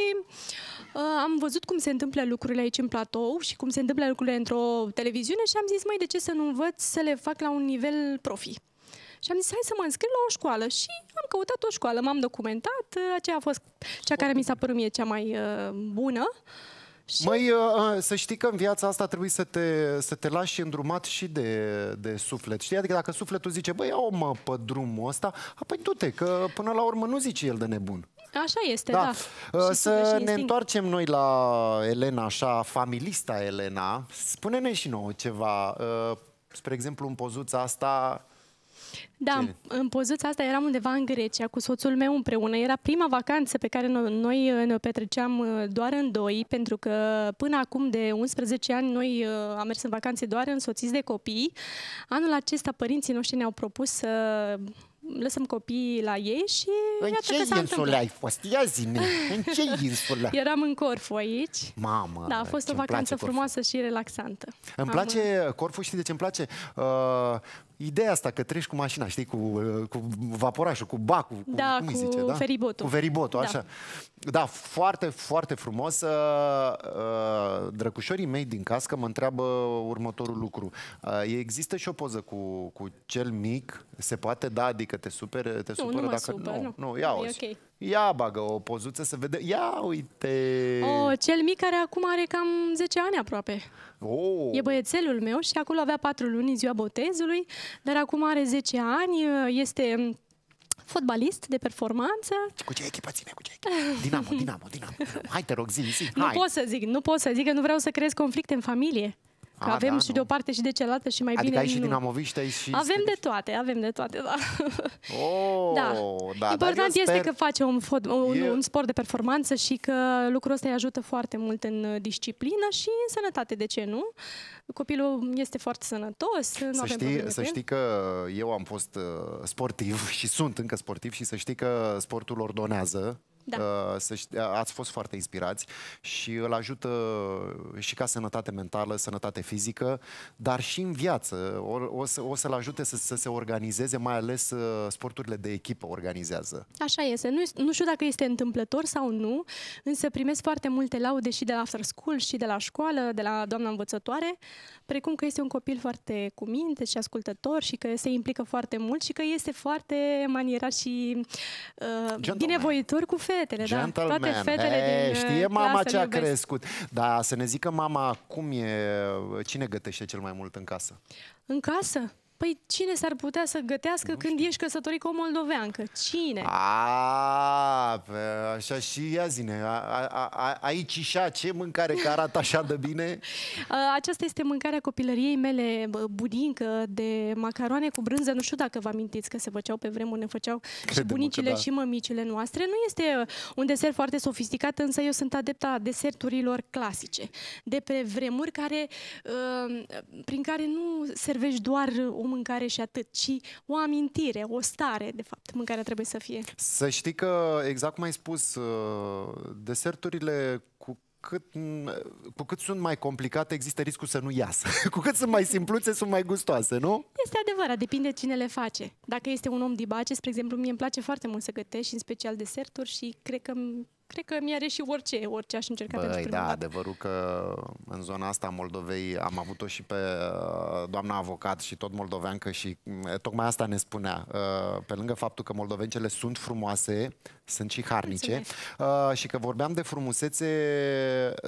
uh, am văzut cum se întâmplă lucrurile aici în platou și cum se întâmplă lucrurile într-o televiziune și am zis, măi, de ce să nu învăț să le fac la un nivel profi? Și am zis, hai să mă înscriu la o școală. Și am căutat o școală, m-am documentat. Aceea a fost cea care mi s-a părut mie cea mai uh, bună. Și... Măi, uh, să știi că în viața asta trebuie să te, să te lași îndrumat și de, de suflet. Știi? Adică dacă sufletul zice, băi, ia-o-mă pe drumul ăsta, apoi du-te, că până la urmă nu zice el de nebun. Așa este, da. da. Să ne întoarcem noi la Elena, așa, familista Elena. Spune-ne și nouă ceva. Uh, spre exemplu, în pozuța asta... Da, în, în pozuța asta eram undeva în Grecia cu soțul meu împreună. Era prima vacanță pe care noi ne petreceam doar în doi, pentru că până acum de unsprezece ani noi am mers în vacanțe doar însoțiți de copii. Anul acesta părinții noștri ne-au propus să lăsăm copiii la ei și... În ce insulă ai fost? Ia zi-mi, în ce insulă? Eram în Corfu aici. Mamă! Da, a fost o vacanță frumoasă și relaxantă. Îmi Am... place Corfu, știi de ce îmi place? Uh, ideea asta că treci cu mașina, știi, cu, cu vaporașul, cu bacul, cu, da, cum îi zice, da? Feribotul. Cu feribotul, da. Așa. Da, foarte, foarte frumos. Uh, drăcușorii mei din cască mă întreabă următorul lucru. Uh, există și o poză cu, cu cel mic? Se poate, da, adică te supere, te supără dacă... Super, nu, nu, nu, ia o okay. Ia bagă o pozuță să vedem. Ia uite! O, cel mic care acum are cam zece ani aproape. Oh. E băiețelul meu și acolo avea patru luni, ziua botezului, dar acum are zece ani, este... fotbalist de performanță. Cu ce echipă ține? Cu ce echipă? Dinamo, Dinamo, Dinamo. Hai, te rog, zi, zi. Hai. Nu pot să zic, nu pot să zic că nu vreau să creez conflicte în familie. Că A, avem da, și nu. de o parte și de cealaltă și mai adică bine. Adică ai și nu. din Amoviște, ai și... Avem de toate, avem de toate, da. Oh, da. da Important este sper... că face un, un, eu... un sport de performanță și că lucrul ăsta îi ajută foarte mult în disciplină și în sănătate, de ce nu? Copilul este foarte sănătos. Să, nu avem știi, să știi că eu am fost sportiv și sunt încă sportiv și să știi că sportul ordonează. Da. Să ști, ați fost foarte inspirați și îl ajută și ca sănătate mentală, sănătate fizică, dar și în viață. O, o, să, o să-l ajute să, să se organizeze, mai ales sporturile de echipă organizează. Așa este. Nu, nu știu dacă este întâmplător sau nu, însă primesc foarte multe laude și de la after school și de la școală, de la doamna învățătoare, precum că este un copil foarte cu minte și ascultător și că se implică foarte mult și că este foarte manierat și uh, binevoitor cu fel. Fetele, da? Toate fetele hey, din știe mama ce a crescut. Dar să ne zică mama, cum e, cine gătește cel mai mult în casă? În casă? Păi cine s-ar putea să gătească când ești căsătorit cu o moldoveancă? Cine? A, așa și ia zine, a, a, a, aici și așa, ce mâncare că arată așa de bine? Aceasta este mâncarea copilăriei mele, budincă de macaroane cu brânză. Nu știu dacă vă amintiți că se făceau pe vremuri, ne făceau și bunicile da. și mămicile noastre. Nu este un desert foarte sofisticat, însă eu sunt adepta deserturilor clasice, de pe vremuri care, prin care nu servești doar o mâncare și atât, ci o amintire, o stare, de fapt, mâncarea trebuie să fie. Să știi că, exact cum ai spus, deserturile cu cât, cu cât sunt mai complicate, există riscul să nu iasă. Cu cât sunt mai simpluțe, sunt mai gustoase, nu? Este adevărat, depinde cine le face. Dacă este un om dibace, spre exemplu, mie îmi place foarte mult să gătesc și în special deserturi și cred că... Cred că mi-are și orice, orice aș încerca Băi, pentru prima da, dată. Adevărul că în zona asta a Moldovei am avut-o și pe doamna avocat și tot moldoveancă și tocmai asta ne spunea. Pe lângă faptul că moldovencele sunt frumoase, sunt și harnice. Mulțumesc. Și că vorbeam de frumusețe,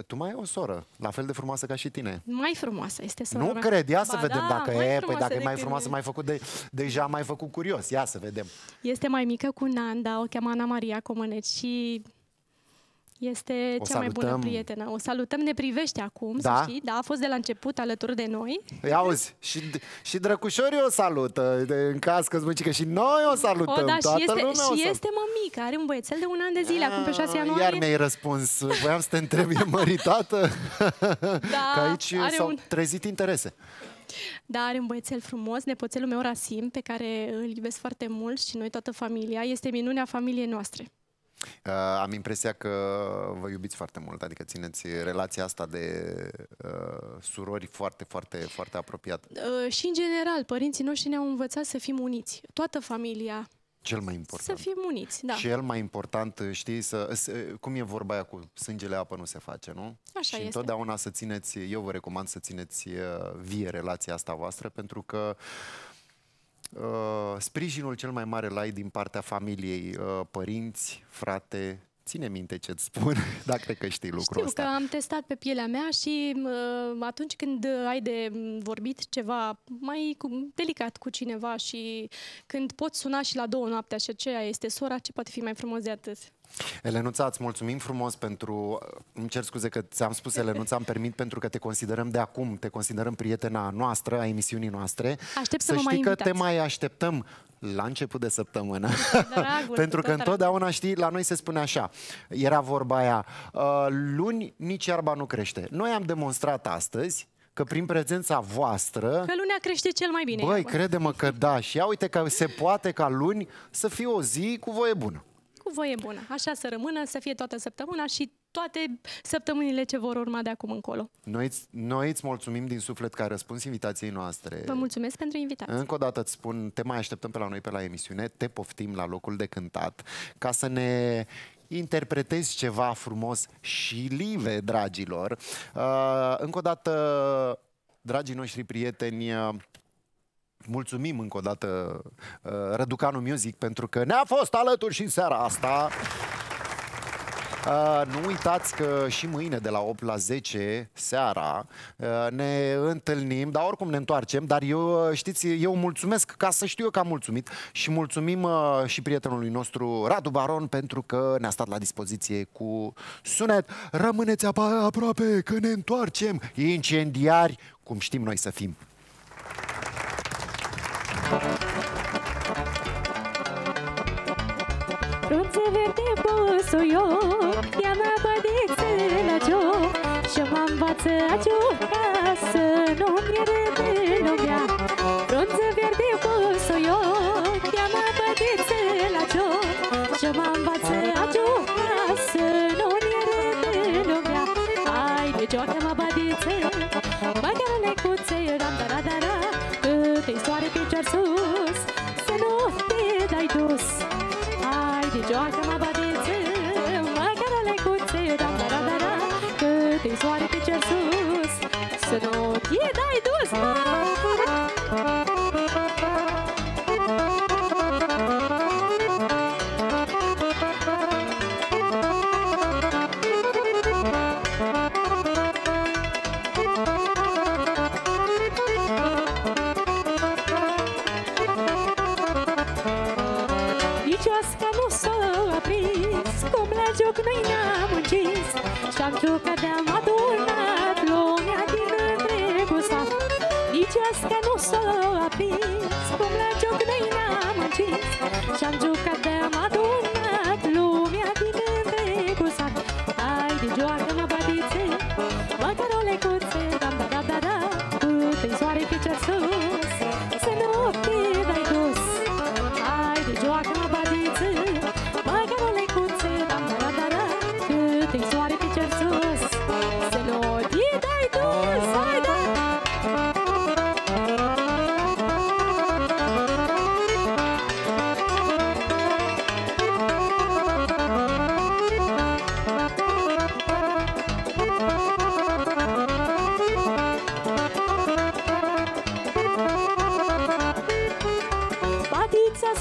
tu mai ai o soră, la fel de frumoasă ca și tine. Mai frumoasă este sora. Nu cred, ia ba să da, vedem dacă e, păi dacă e mai frumoasă, mai făcut de, deja mai făcut curios, ia să vedem. Este mai mică cu Nanda, o cheamă Ana Maria Ferenț și... Este cea mai bună prietenă. O salutăm, ne privește acum, da? Să știi. Da, a fost de la început alături de noi. Ia auzi, și, și drăcușorii o salută, de, în caz că-ți mă zic că și noi o salutăm. O, da, toată și este, lumea și o salut. Este mămică, are un băiețel de un an de zile, a, acum pe șase ianuarie. Iar mi-ai răspuns, voiam să te întreb, e măritată? Da, că aici s-au un... trezit interese. Da, are un băiețel frumos, nepoțelul meu Rasim, pe care îl iubesc foarte mult și noi, toată familia. Este minunea familiei noastre. Uh, am impresia că vă iubiți foarte mult, adică țineți relația asta de uh, surori foarte, foarte, foarte apropiată. Uh, și în general, părinții noștri ne-au învățat să fim uniți, toată familia. Cel mai important. Să fim uniți, da. Cel mai important, știi, să, cum e vorba aia cu sângele apă nu se face, nu? Așa și este. Întotdeauna să țineți, eu vă recomand să țineți vie relația asta voastră, pentru că Uh, sprijinul cel mai mare l-ai din partea familiei, uh, părinți, frate, ține minte ce-ți spun, dar cred că știi lucrul Știu ăsta. Știu că am testat pe pielea mea și uh, atunci când ai de vorbit ceva mai cu, delicat cu cineva și când poți suna și la două noaptea și aceea este sora, ce poate fi mai frumos de atât? Elenuța, îți mulțumim frumos pentru... Îmi cer scuze că ți-am spus, Elenuța, îmi permit, pentru că te considerăm de acum, te considerăm prietena noastră, a emisiunii noastre. Aștept să, să știi că te mai așteptăm la început de săptămână. Dragul, pentru că întotdeauna, știi, la noi se spune așa, era vorba aia, luni nici iarba nu crește. Noi am demonstrat astăzi că prin prezența voastră... Că lunea crește cel mai bine. Băi, crede-mă că da. Și ia uite că se poate ca luni să fie o zi cu voie bună. Cu voie bună. Așa să rămână, să fie toată săptămâna și toate săptămânile ce vor urma de acum încolo. Noi, noi îți mulțumim din suflet că ai răspuns invitației noastre. Vă mulțumesc pentru invitație. Încă o dată îți spun, te mai așteptăm pe la noi, pe la emisiune, te poftim la locul de cântat, ca să ne interpretezi ceva frumos și live, dragilor. Uh, încă o dată, dragii noștri prieteni, uh, mulțumim încă o dată uh, Răducanu Music pentru că ne-a fost alături și în seara asta. Uh, nu uitați că și mâine de la opt la zece seara uh, ne întâlnim, dar oricum ne întoarcem, dar eu, știți, eu mulțumesc, ca să știu eu că am mulțumit, și mulțumim uh, și prietenului nostru Radu Baron pentru că ne-a stat la dispoziție cu sunet. Rămâneți aproape că ne întoarcem, incendiari, cum știm noi să fim. Frunze verde busuioc, ia mea bădiță la joc, și-o mă învață a juca să nu-mi pierde lumea. Frunze verde busuioc, ia mea bădiță la joc, și-o mă învață a juca să nu-mi pierde lumea. Hai de joacă mă bădiță, băgă-n lecuțe, ram-da-ra-da-ra, câte-i soare picior sus, să nu te dai dus. Joacă-mă bădeță, măcar lecuțe, ram-da-ra-da-ra, cât-i soare pe cer sus, să nu te dai dus. Și-am jucat de-am adunat lumea din întregul sat. Nici asta nu s-o aprins, cum la joc noi n-am încins. Și-am jucat de-am adunat lumea din întregul sat. Hai de joacă-mă bădițe, măcar o lecuțe, ram-da-da-da-da, câte-i soare pe cer sus, să nu te dai dus. Hai de joacă-mă bădițe, măcar o lecuțe, ram-da-da-da-da, câte-i soare pe cer sus.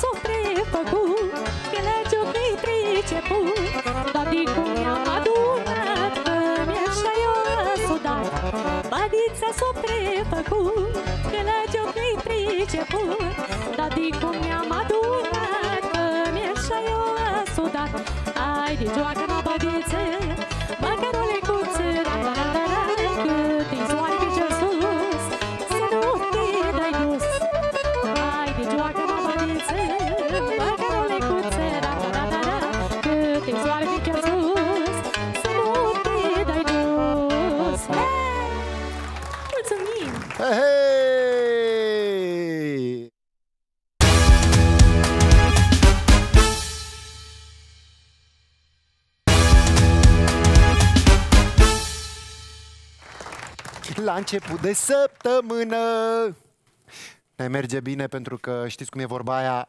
s-o prefăcut, că ne-a ciocnit priceput. Taticu mi-am adunat, că mi-a și-a eu asudat. Badița s-o prefăcut, că ne-a ciocnit priceput. Taticu mi-am adunat, că mi-a și-a eu asudat. Haide, joacă-mă, badițe, măcărule cu țărat. Hei! La început de săptămână ne merge bine pentru că știți cum e vorba aia,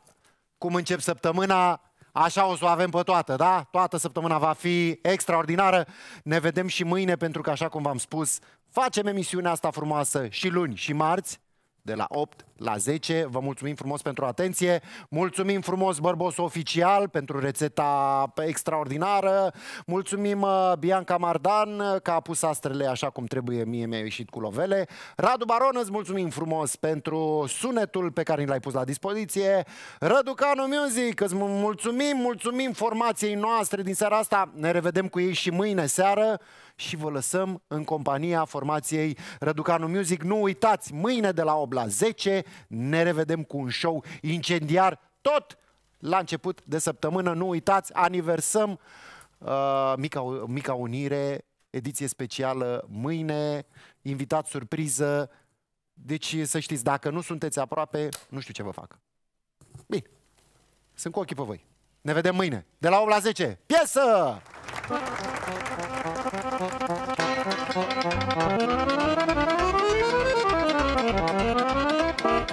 cum încep săptămâna, așa o să o avem pe toată, da? Toată săptămâna va fi extraordinară. Ne vedem și mâine pentru că, așa cum v-am spus, facem emisiunea asta frumoasă și luni și marți, de la opt la zece. Vă mulțumim frumos pentru atenție. Mulțumim frumos Bărbosu Oficial pentru rețeta extraordinară. Mulțumim Bianca Mardan că a pus astrele așa cum trebuie. Mie mi-a ieșit cu lovele. Radu Baron, îți mulțumim frumos pentru sunetul pe care l-ai pus la dispoziție. Răducanu Music, îți mulțumim, mulțumim formației noastre din seara asta. Ne revedem cu ei și mâine seară. Și vă lăsăm în compania formației Răducanu Music. Nu uitați, mâine de la opt la zece ne revedem cu un show incendiar tot la început de săptămână. Nu uitați, aniversăm uh, mica, mica Unire, ediție specială mâine, invitat surpriză. Deci să știți, dacă nu sunteți aproape, nu știu ce vă fac. Bine, sunt cu ochii pe voi. Ne vedem mâine, de la opt la zece. Piesă! Thank you.